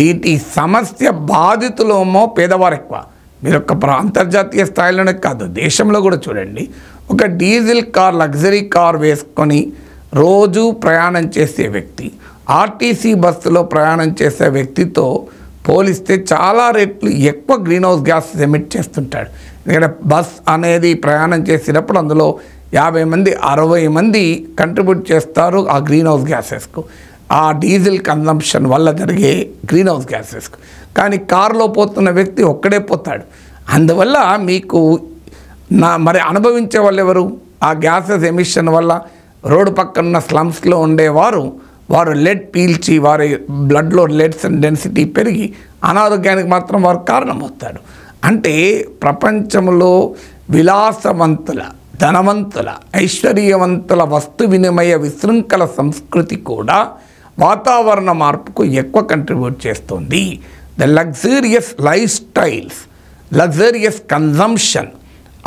దీటి సమస్య బాధితులేమో పేదవారు ఎక్కువ. మీరు ఒక అంతర్జాతీయ స్థాయిలోనే కాదు, దేశంలో కూడా చూడండి, ఒక డీజిల్ కార్, లగ్జరీ కార్ వేసుకొని రోజు ప్రయాణం చేసే వ్యక్తి ఆర్టీసీ బస్సులో ప్రయాణం చేసే వ్యక్తితో పోలిస్తే చాలా రెట్లు ఎక్కువ గ్రీన్ హౌస్ గ్యాసెస్ ఎమిట్ చేస్తుంటాడు. ఎందుకంటే బస్ అనేది ప్రయాణం చేసినప్పుడు అందులో యాభై మంది అరవై మంది కంట్రిబ్యూట్ చేస్తారు ఆ గ్రీన్ హౌస్ గ్యాసెస్కు, ఆ డీజిల్ కన్జంప్షన్ వల్ల జరిగే గ్రీన్ హౌస్ గ్యాసెస్కు. కానీ కారులో పోతున్న వ్యక్తి ఒక్కడే పోతాడు. అందువల్ల మీకు నా మరి అనుభవించే వాళ్ళు ఎవరు? ఆ గ్యాసెస్ ఎమిషన్ వల్ల రోడ్డు పక్కన ఉన్న స్లమ్స్లో ఉండేవారు, వారు లెడ్ పీల్చి వారి బ్లడ్లో లెడ్స్ డెన్సిటీ పెరిగి అనారోగ్యానికి మాత్రం వారు కారణమవుతాడు. అంటే ప్రపంచంలో విలాసవంతుల, ధనవంతుల, ఐశ్వర్యవంతుల వస్తు వినిమయ విశృంఖల సంస్కృతి కూడా వాతావరణ మార్పుకు ఎక్కువ కంట్రిబ్యూట్ చేస్తుంది. The luxurious life styles, luxurious consumption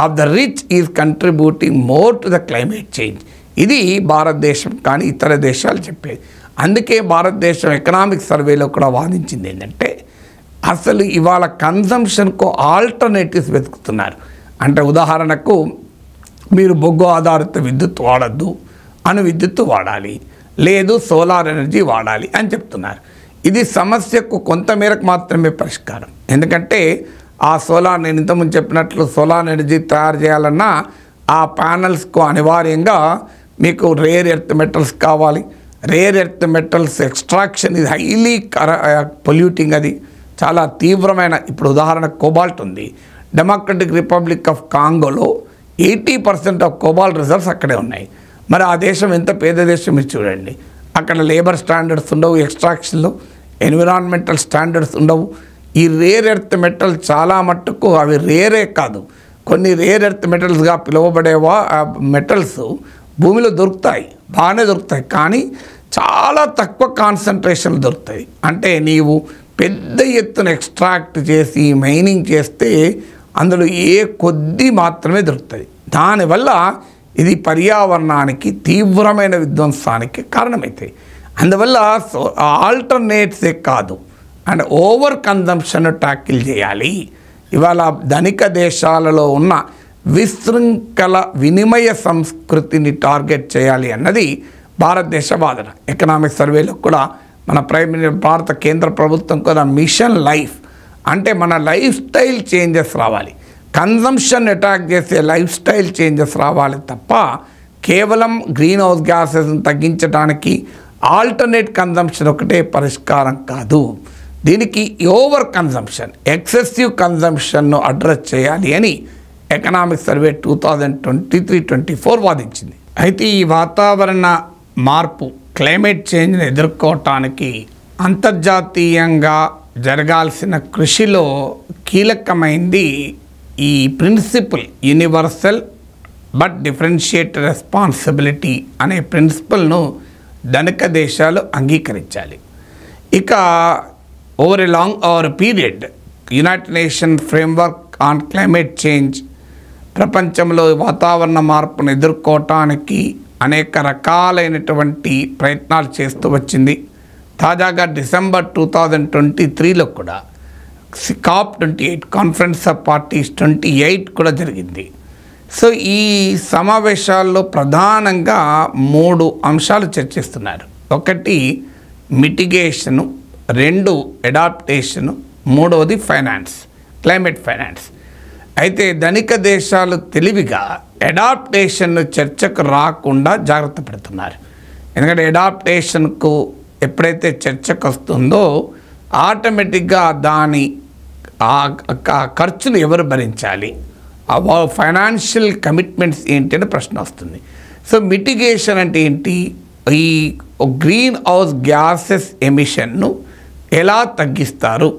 of the rich is contributing more to the climate change. ఇది భారతదేశం కానీ ఇతర దేశాలు చెప్పేది. అందుకే భారతదేశం ఎకనామిక్ సర్వేలో కూడా వాదించింది ఏంటంటే, అసలు ఇవాళ కన్జంప్షన్కు ఆల్టర్నేటివ్స్ వెతుకుతున్నారు. అంటే ఉదాహరణకు మీరు బొగ్గు ఆధారిత విద్యుత్ వాడద్దు, అణు విద్యుత్తు వాడాలి, లేదు సోలార్ ఎనర్జీ వాడాలి అని చెప్తున్నారు. ఇది సమస్యకు కొంతమేరకు మాత్రమే పరిష్కారం. ఎందుకంటే ఆ సోలార్, నేను ఇంతకుముందు చెప్పినట్లు సోలార్ ఎనర్జీ తయారు చేయాలన్నా ఆ ప్యానల్స్కు అనివార్యంగా మీకు రేర్ ఎర్త్ మెటల్స్ కావాలి. రేర్ ఎర్త్ మెటల్స్ ఎక్స్ట్రాక్షన్ ఇది హైలీ పొల్యూటింగ్, అది చాలా తీవ్రమైన, ఇప్పుడు ఉదాహరణకు కోబాల్ట్ ఉంది. డెమోక్రటిక్ రిపబ్లిక్ ఆఫ్ కాంగోలో eighty percent of cobalt reserves అక్కడే ఉన్నాయి. మరి ఆ దేశం ఎంత పేద దేశం ఇది చూడండి. అక్కడ లేబర్ స్టాండర్డ్స్ ఉండవు, ఎక్స్ట్రాక్షన్లు, ఎన్విరాన్మెంటల్ స్టాండర్డ్స్ ఉండవు. ఈ రేర్ ఎర్త్ మెటల్ చాలా మట్టుకు అవి రేరే కాదు, కొన్ని రేర్ ఎర్త్ మెటల్స్గా పిలువబడేవా ఆ మెటల్స్ భూమిలో దొరుకుతాయి, బాగానే దొరుకుతాయి, కానీ చాలా తక్కువ కాన్సన్ట్రేషన్లు దొరుకుతాయి. అంటే నీవు పెద్ద ఎత్తున ఎక్స్ట్రాక్ట్ చేసి మైనింగ్ చేస్తే అందులో ఏ కొద్ది మాత్రమే దొరుకుతుంది. దానివల్ల ఇది పర్యావరణానికి తీవ్రమైన విధ్వంసానికి కారణమవుతాయి. అందువల్ల ఆల్టర్నేట్సే కాదు అండ్ ఓవర్ కన్జంప్షన్ ట్యాకిల్ చేయాలి. ఇవాళ ధనిక దేశాలలో ఉన్న విశృంఖల వినిమయ సంస్కృతిని టార్గెట్ చేయాలి అన్నది భారతదేశ వాదన. ఎకనామిక్ సర్వేలో కూడా మన ప్రైమ్ మినిస్టర్ భారత కేంద్ర ప్రభుత్వం కూడా మిషన్ లైఫ్ అంటే మన లైఫ్ స్టైల్ చేంజెస్ రావాలి, కన్జంప్షన్ అటాక్ చేసే లైఫ్ స్టైల్ చేంజెస్ రావాలి తప్ప కేవలం గ్రీన్ హౌస్ గ్యాసెస్ని తగ్గించడానికి ఆల్టర్నేట్ కన్జంప్షన్ ఒకటే పరిష్కారం కాదు. దీనికి ఓవర్ కన్జంప్షన్, ఎక్సెసివ్ కన్జంప్షన్ను అడ్రస్ చేయాలి అని economic survey two thousand twenty three twenty four వాదించింది. అయితే ఈ వాతావరణ మార్పు, క్లైమేట్ చేంజ్ను ఎదుర్కోవటానికి అంతర్జాతీయంగా జరగాల్సిన కృషిలో కీలకమైంది ఈ principle, universal but differentiate responsibility అనే ప్రిన్సిపల్ను ధనిక దేశాలు అంగీకరించాలి. ఇక over a longer period United nation framework on climate change ప్రపంచంలో వాతావరణ మార్పును ఎదుర్కోవటానికి అనేక రకాలైనటువంటి ప్రయత్నాలు చేస్తూ వచ్చింది. తాజాగా డిసెంబర్ టూ థౌజండ్ ట్వంటీ త్రీలో కూడా కాప్ ట్వంటీ ఎయిట్ conference of parties twenty eight కూడా జరిగింది. సో ఈ సమావేశాల్లో ప్రధానంగా మూడు అంశాలు చర్చిస్తున్నారు. ఒకటి మిటిగేషను, రెండు అడాప్టేషను, మూడవది ఫైనాన్స్, క్లైమేట్ ఫైనాన్స్. అయితే ధనిక దేశాలు తెలివిగా అడాప్టేషన్ను చర్చకు రాకుండా జాగ్రత్త పడుతున్నారు. ఎందుకంటే అడాప్టేషన్కు ఎప్పుడైతే చర్చకు వస్తుందో ఆటోమేటిక్గా దాని ఖర్చులు ఎవరు భరించాలి, ఫైనాన్షియల్ కమిట్మెంట్స్ ఏంటి అనే ప్రశ్న వస్తుంది. సో మిటిగేషన్ అంటే ఏంటి, ఈ గ్రీన్ హౌస్ గ్యాసెస్ ఎమిషన్ను ఎలా తగ్గిస్తారు,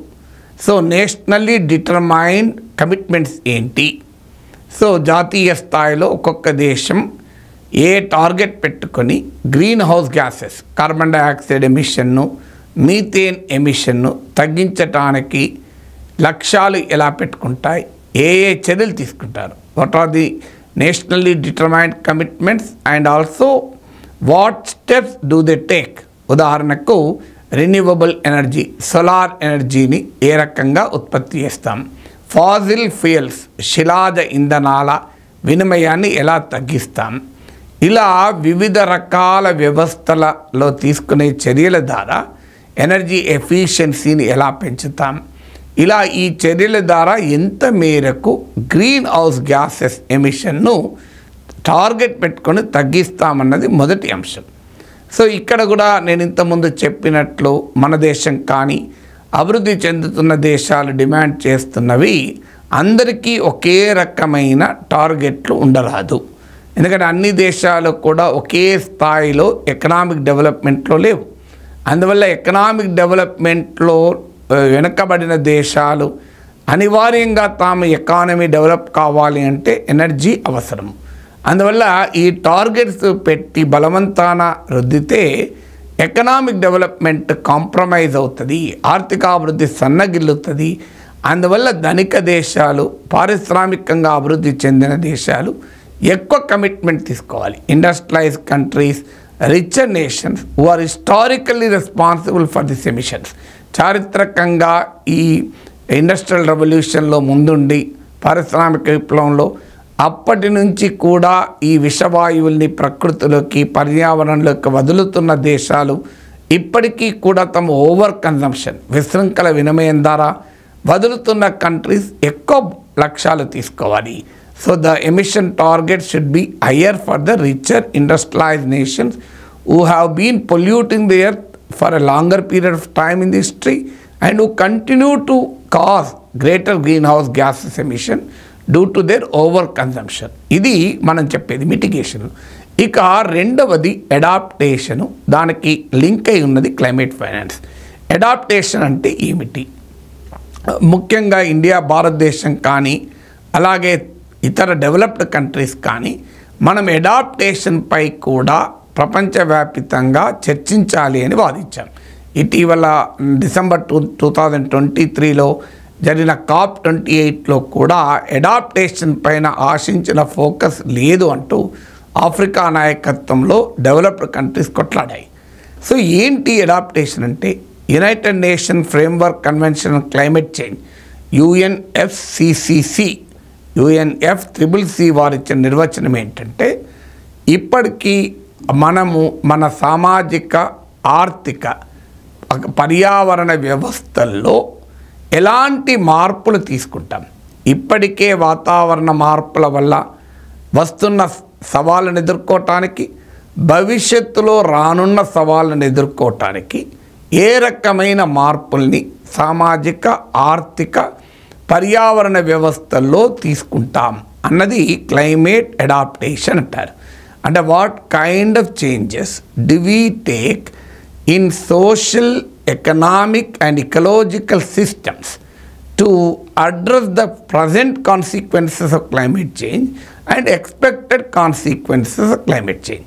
సో నేషనల్లీ డిటర్మైన్డ్ కమిట్మెంట్స్ ఏంటి, సో జాతీయ స్థాయిలో ఒక్కొక్క దేశం ఏ టార్గెట్ పెట్టుకొని greenhouse gases, carbon dioxide ఎమిషన్ను, మీథేన్ ఎమిషన్ను తగ్గించటానికి లక్ష్యాలు ఎలా పెట్టుకుంటాయి, ఏ ఏ చర్యలు తీసుకుంటారు, what are the nationally determined commitments and also what steps do they take. ఉదాహరణకు రెన్యూవబుల్ ఎనర్జీ, సోలార్ ఎనర్జీని ఏ రకంగా ఉత్పత్తి చేస్తాం, ఫాజిల్ ఫ్యూయల్స్, శిలాజ ఇంధనాల వినిమయాన్ని ఎలా తగ్గిస్తాం, ఇలా వివిధ రకాల వ్యవస్థలలో తీసుకునే చర్యల ద్వారా ఎనర్జీ ఎఫిషియన్సీని ఎలా పెంచుతాం, ఇలా ఈ చర్యల ద్వారా ఎంత మేరకు గ్రీన్ హౌస్ గ్యాసెస్ ఎమిషన్ను టార్గెట్ పెట్టుకొని తగ్గిస్తామన్నది మొదటి అంశం. సో ఇక్కడ కూడా నేను ఇంతకుముందు చెప్పినట్లు మన దేశం కానీ అభివృద్ధి చెందుతున్న దేశాలు డిమాండ్ చేస్తున్నవి అందరికీ ఒకే రకమైన టార్గెట్లు ఉండరాదు. ఎందుకంటే అన్ని దేశాలు కూడా ఒకే స్థాయిలో ఎకనామిక్ డెవలప్మెంట్లో లేవు. అందువల్ల ఎకనామిక్ డెవలప్మెంట్లో వెనుకబడిన దేశాలు అనివార్యంగా తాము ఎకానమీ డెవలప్ కావాలి అంటే ఎనర్జీ అవసరం. అందువల్ల ఈ టార్గెట్స్ పెట్టి బలవంతాన రుద్దితే ఎకనామిక్ డెవలప్మెంట్ కాంప్రమైజ్ అవుతుంది, ఆర్థికాభివృద్ధి సన్నగిల్లుతుంది. అందువల్ల ధనిక దేశాలు, పారిశ్రామికంగా అభివృద్ధి చెందిన దేశాలు ఎక్కువ కమిట్మెంట్ తీసుకోవాలి. Industrialise countries, richer nations who are historically responsible for this emissions, చారిత్రకంగా ఈ ఇండస్ట్రియల్ రెవల్యూషన్లో ముందుండి పారిశ్రామిక విప్లవంలో అప్పటి నుంచి కూడా ఈ విషవాయువుల్ని ప్రకృతిలోకి, పర్యావరణంలోకి వదులుతున్న దేశాలు ఇప్పటికీ కూడా తమ ఓవర్ కన్జంప్షన్, విశృంఖల వినిమయం ద్వారా వదులుతున్న కంట్రీస్ ఎక్కువ లక్ష్యాలు తీసుకోవాలి. So the emission target should be higher for the richer industrialised nations who have been polluting the earth for a longer period of time in the history and who continue to cause greater greenhouse gases emission due to their overconsumption. ఇది మనం చెప్పేది mitigation. ఇక రెండవది adaptation, దానికి link అయి ఉన్నది climate finance. Adaptation అంటే ఏమిటి? ముఖ్యంగా ఇండియా, భారతదేశం కానీ అలాగే ఇతర డెవలప్డ్ కంట్రీస్ కానీ మనం అడాప్టేషన్పై కూడా ప్రపంచవ్యాప్తంగా చర్చించాలి అని వాదించాం. ఇటీవల December two two thousand twenty త్రీలో జరిగిన కాప్ ట్వంటీ ఎయిట్లో కూడా అడాప్టేషన్ పైన ఆశించిన ఫోకస్ లేదు అంటూ ఆఫ్రికా నాయకత్వంలో డెవలప్డ్ కంట్రీస్ కొట్లాడాయి. సో ఏంటి అడాప్టేషన్ అంటే? United nation framework convention on climate change యుఎన్ఎఫ్సిసిసి UNF triple C వారిచ్చిన నిర్వచనం ఏంటంటే, ఇప్పటికీ మనము మన సామాజిక, ఆర్థిక, పర్యావరణ వ్యవస్థల్లో ఎలాంటి మార్పులు తీసుకుంటాం, ఇప్పటికే వాతావరణ మార్పుల వల్ల వస్తున్న సవాళ్ళను ఎదుర్కోవటానికి, భవిష్యత్తులో రానున్న సవాళ్ళను ఎదుర్కోవటానికి ఏ రకమైన మార్పుల్ని సామాజిక, ఆర్థిక, పర్యావరణ వ్యవస్థల్లో తీసుకుంటాం అన్నది క్లైమేట్ అడాప్టేషన్ అంటారు. అంటే what kind of changes do we take in social, economic and ecological systems to address the present consequences of climate change and expected consequences of climate change.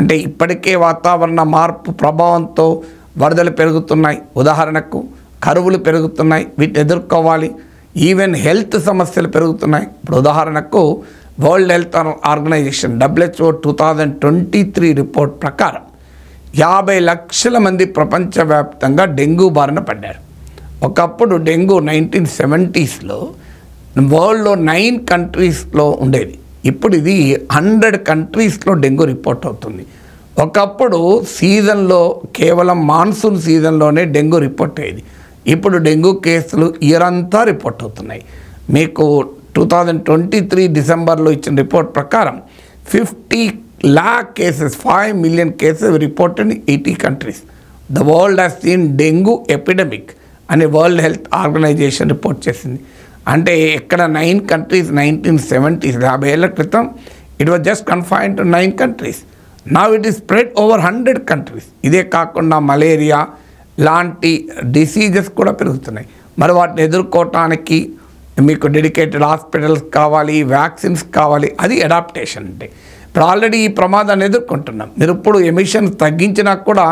అంటే ఇప్పటికే వాతావరణ మార్పు ప్రభావంతో వరదలు పెరుగుతున్నాయి, ఉదాహరణకు కరువులు పెరుగుతున్నాయి, వీటిని ఎదుర్కోవాలి. ఈవెన్ హెల్త్ సమస్యలు పెరుగుతున్నాయి. ఇప్పుడు ఉదాహరణకు World Health Organization WHO two thousand twenty three report ప్రకారం యాభై లక్షల మంది ప్రపంచవ్యాప్తంగా డెంగ్యూ బారిన పడ్డారు. ఒకప్పుడు డెంగ్యూ నైన్టీన్ సెవెంటీస్లో వరల్డ్లో నైన్ కంట్రీస్లో ఉండేది. ఇప్పుడు ఇది హండ్రెడ్ కంట్రీస్లో డెంగ్యూ రిపోర్ట్ అవుతుంది. ఒకప్పుడు సీజన్లో కేవలం మాన్సూన్ సీజన్లోనే డెంగ్యూ రిపోర్ట్ అయ్యేది. ఇప్పుడు డెంగ్యూ కేసులు ఇయర్ అంతా రిపోర్ట్ అవుతున్నాయి. మీకు టూ థౌజండ్ ట్వంటీ త్రీ డిసెంబర్లో ఇచ్చిన రిపోర్ట్ ప్రకారం fifty lakh cases, five million cases reported in eighty countries. The world has seen dengue epidemic అని వరల్డ్ హెల్త్ ఆర్గనైజేషన్ రిపోర్ట్ చేసింది. అంటే ఇక్కడ నైన్ కంట్రీస్ నైన్టీన్ సెవెంటీస్ యాభై ఏళ్ళ క్రితం it was just confined to nine countries. Now it is spread over hundred countries. ఇదే కాకుండా malaria లాంటి డిసీజెస్ కూడా పెరుగుతున్నాయి. మరి వాటిని ఎదుర్కోవటానికి మీకు డెడికేటెడ్ హాస్పిటల్స్ కావాలి, వ్యాక్సిన్స్ కావాలి. అది అడాప్టేషన్ అంటే. ఇప్పుడు ఆల్రెడీ ఈ ప్రమాదాన్ని ఎదుర్కొంటున్నాం. మీరు ఇప్పుడు ఎమిషన్స్ తగ్గించినా కూడా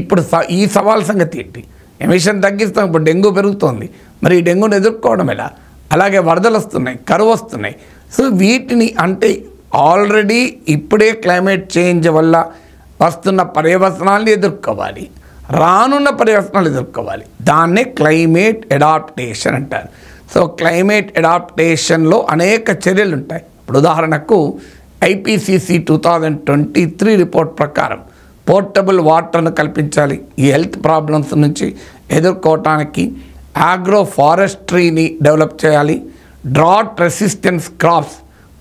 ఇప్పుడు ఈ సవాల్ సంగతి ఏంటి? ఎమిషన్ తగ్గిస్తాం, ఇప్పుడు డెంగ్యూ పెరుగుతోంది, మరి ఈ డెంగ్యూని ఎదుర్కోవడం ఎలా? అలాగే వరదలు వస్తున్నాయి, కరువు వస్తున్నాయి. సో వీటిని అంటే ఆల్రెడీ ఇప్పుడే క్లైమేట్ చేంజ్ వల్ల వస్తున్న పర్యవసనాలను ఎదుర్కోవాలి, రానున్న పర్యవసనాలు ఎదుర్కోవాలి. దాన్నే క్లైమేట్ అడాప్టేషన్ అంటారు. సో క్లైమేట్ అడాప్టేషన్లో అనేక చర్యలు ఉంటాయి. ఇప్పుడు ఉదాహరణకు ఐపీసీసీ two thousand twenty three report ప్రకారం పోర్టబుల్ వాటర్ను కల్పించాలి ఈ హెల్త్ ప్రాబ్లమ్స్ నుంచి ఎదుర్కోవటానికి. ఆగ్రో ఫారెస్ట్రీని డెవలప్ చేయాలి. డ్రాట్ రెసిస్టెన్స్ క్రాప్స్,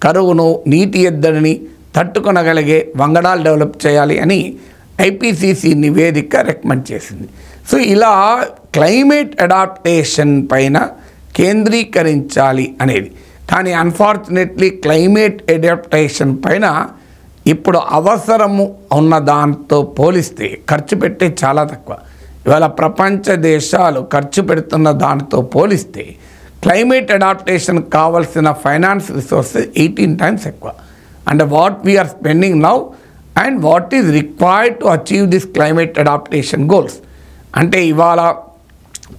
కరువును, నీటి ఎద్దడిని తట్టుకొనగలిగే వంగడాలు డెవలప్ చేయాలి అని ఐపీసీసీ నివేదిక రికమెండ్ చేసింది. సో ఇలా క్లైమేట్ అడాప్టేషన్ పైన కేంద్రీకరించాలి అనేది. కానీ అన్ఫార్చునేట్లీ క్లైమేట్ అడాప్టేషన్ పైన ఇప్పుడు అవసరము ఉన్న దాంతో పోలిస్తే ఖర్చు పెట్టే చాలా తక్కువ. ఇవాళ ప్రపంచ దేశాలు ఖర్చు పెడుతున్న దానితో పోలిస్తే క్లైమేట్ అడాప్టేషన్ కావాల్సిన ఫైనాన్స్ రిసోర్సెస్ ఎయిటీన్ టైమ్స్ ఎక్కువ. And what we are spending now and what is required to achieve this climate adaptation goals. అంటే ఇవాళ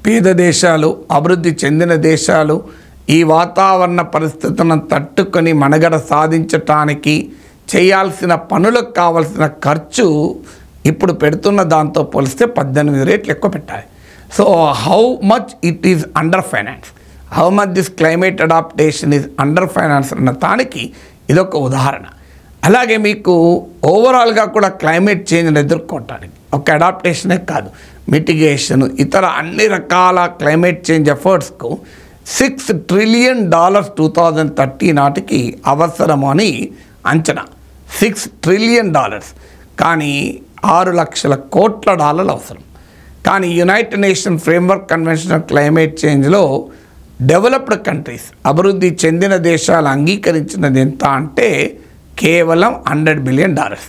పేద దేశాలు, అభివృద్ధి చెందిన దేశాలు ఈ వాతావరణ పరిస్థితులను తట్టుకొని మనుగడ సాధించటానికి చేయాల్సిన పనులకు కావాల్సిన ఖర్చు ఇప్పుడు పెడుతున్న దాంతో పోలిస్తే పద్దెనిమిది రేట్లు ఎక్కువ పెట్టాలి. So how much it is under finance, how much this climate adaptation is under finance అన్న దానికి ఇదొక ఉదాహరణ. అలాగే మీకు ఓవరాల్గా కూడా క్లైమేట్ చేంజ్ని ఎదుర్కోవటానికి ఒక అడాప్టేషనే కాదు, మిటిగేషను, ఇతర అన్ని రకాల క్లైమేట్ చేంజ్ ఎఫర్ట్స్కు six trillion dollars two thousand thirty నాటికి అవసరము అని అంచనా. సిక్స్ ట్రిలియన్ డాలర్స్ కానీ ఆరు లక్షల కోట్ల డాలర్లు అవసరం. కానీ United nation framework convention on climate చేంజ్లో డెవలప్డ్ కంట్రీస్, అభివృద్ధి చెందిన దేశాలు అంగీకరించినది ఎంత అంటే కేవలం హండ్రెడ్ బిలియన్ డాలర్స్,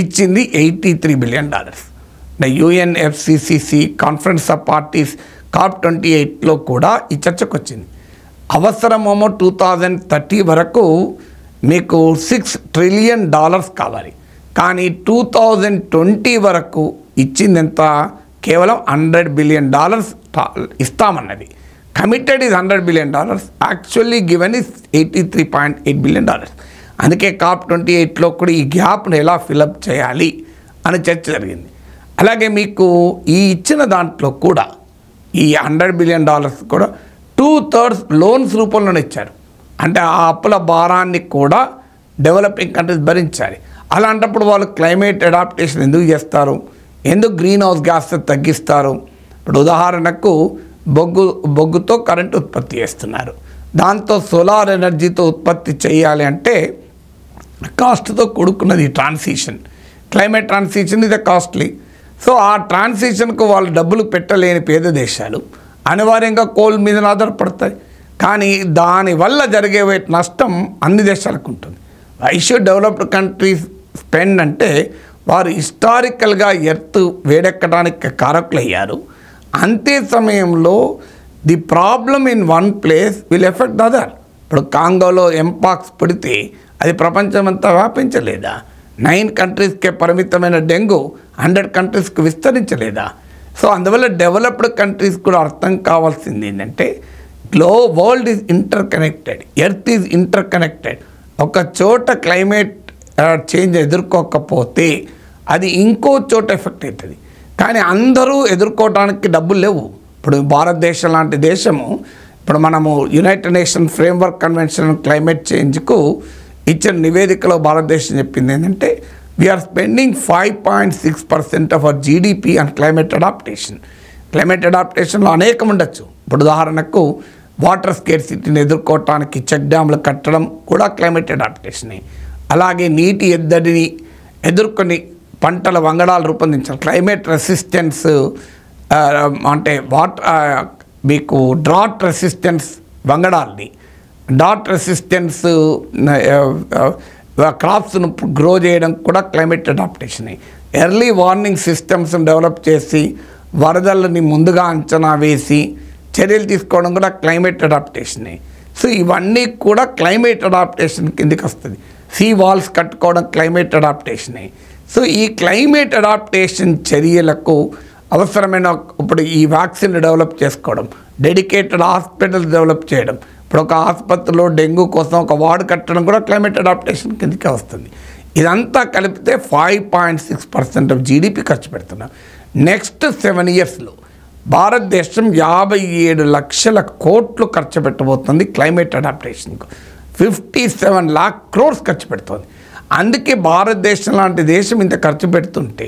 ఇచ్చింది eighty three billion dollars. The UNFCCC conference of parties COP twenty ఎయిట్లో కూడా ఈ చర్చకు వచ్చింది. అవసరమేమో టూ థౌజండ్ థర్టీ వరకు మీకు సిక్స్ ట్రిలియన్ డాలర్స్ కావాలి, కానీ టూ థౌజండ్ ట్వంటీ వరకు ఇచ్చింది ఎంత, కేవలం హండ్రెడ్ బిలియన్ డాలర్స్ ఇస్తామన్నది. Committed is hundred billion dollars, actually given is eighty three point eight billion dollars అందుకే కాప్ ట్వంటీ ఎయిట్లో కూడా ఈ గ్యాప్ను ఎలా ఫిలప్ చేయాలి అని చర్చ జరిగింది. అలాగే మీకు ఈ ఇచ్చిన దాంట్లో కూడా ఈ హండ్రెడ్ బిలియన్ డాలర్స్ కూడా టూ థర్డ్స్ లోన్స్ రూపంలోనే ఇచ్చారు. అంటే ఆ అప్పుల భారాన్ని కూడా డెవలపింగ్ కంట్రీస్ భరించాలి. అలాంటప్పుడు వాళ్ళు క్లైమేట్ అడాప్టేషన్ ఎందుకు చేస్తారు, ఎందుకు గ్రీన్ హౌస్ గ్యాస్ తగ్గిస్తారు? ఇప్పుడు ఉదాహరణకు బొగ్గు బొగ్గుతో కరెంట్ ఉత్పత్తి చేస్తున్నారు, దాంతో సోలార్ ఎనర్జీతో ఉత్పత్తి చేయాలి అంటే కాస్ట్తో కూడుకున్నది ట్రాన్సిషన్. క్లైమేట్ ట్రాన్సిషన్ ఇది కాస్ట్లీ. సో ఆ ట్రాన్సిషన్కు వాళ్ళు డబ్బులు పెట్టలేని పేద దేశాలు అనివార్యంగా కోల్ మీద ఆధారపడతాయి, కానీ దానివల్ల జరిగే నష్టం అన్ని దేశాలకు ఉంటుంది. I should developed countries spend అంటే వారు హిస్టారికల్గా ఎర్త్ వేడెక్కడానికి కారకులయ్యారు. అంతే సమయంలో the problem in one place will effect the other. ఇప్పుడు కాంగోలో ఎంపాక్స్ పడితే అది ప్రపంచమంతా వ్యాపించలేదా? నైన్ కంట్రీస్కే పరిమితమైన డెంగ్యూ హండ్రెడ్ కంట్రీస్కి విస్తరించలేదా? సో అందువల్ల డెవలప్డ్ కంట్రీస్ కూడా అర్థం కావాల్సింది ఏంటంటే గ్లో world is interconnected, earth is interconnected. ఒక చోట క్లైమేట్ చేంజ్ ఎదుర్కోకపోతే అది ఇంకో చోట ఎఫెక్ట్ అవుతుంది. కానీ అందరూ ఎదుర్కోవడానికి డబ్బులు లేవు. ఇప్పుడు భారతదేశం లాంటి దేశము, ఇప్పుడు మనము United nation framework convention climate చేంజ్కు ఇచ్చిన నివేదికలో భారతదేశం చెప్పింది ఏంటంటే we are spending five point six percent of our జీడిపి and climate adaptation. Climate అడాప్టేషన్లో అనేకం ఉండొచ్చు. ఇప్పుడు ఉదాహరణకు వాటర్ స్కేర్సిటీని ఎదుర్కోవటానికి చెక్ డ్యామ్లు కట్టడం కూడా క్లైమేట్ అడాప్టేషనే. అలాగే నీటి ఎద్దడిని ఎదుర్కొని పంటల వంగడాలు రూపొందించాలి. క్లైమేట్ రెసిస్టెన్స్ అంటే వాట్ మీకు డ్రాట్ రెసిస్టెన్స్ వంగడాలని, డాట్ రెసిస్టెన్స్ క్రాప్స్ను గ్రో చేయడం కూడా క్లైమేట్ అడాప్టేషనే. ఎర్లీ వార్నింగ్ సిస్టమ్స్ని డెవలప్ చేసి వరదలని ముందుగా అంచనా వేసి చర్యలు తీసుకోవడం కూడా క్లైమేట్ అడాప్టేషనే. సో ఇవన్నీ కూడా క్లైమేట్ అడాప్టేషన్ కిందకి వస్తుంది. సీ వాల్స్ కట్టుకోవడం క్లైమేట్ అడాప్టేషనే. సో ఈ క్లైమేట్ అడాప్టేషన్ చర్యలకు అవసరమైన ఇప్పుడు ఈ వ్యాక్సిన్లు డెవలప్ చేసుకోవడం, డెడికేటెడ్ హాస్పిటల్స్ డెవలప్ చేయడం. ఇప్పుడు ఒక ఆసుపత్రిలో డెంగ్యూ కోసం ఒక వార్డు కట్టడం కూడా క్లైమేట్ అడాప్టేషన్ కిందకే వస్తుంది. ఇదంతా కలిపితే five point six percent of జీడిపి ఖర్చు పెడుతున్నాం. నెక్స్ట్ సెవెన్ ఇయర్స్లో భారతదేశం యాభై ఏడు లక్షల కోట్లు ఖర్చు పెట్టబోతుంది క్లైమేట్ అడాప్టేషన్కు. ఫిఫ్టీ సెవెన్ లాక్ క్రోర్స్ ఖర్చు పెడుతుంది. అందుకే భారతదేశం లాంటి దేశం ఇంత ఖర్చు పెడుతుంటే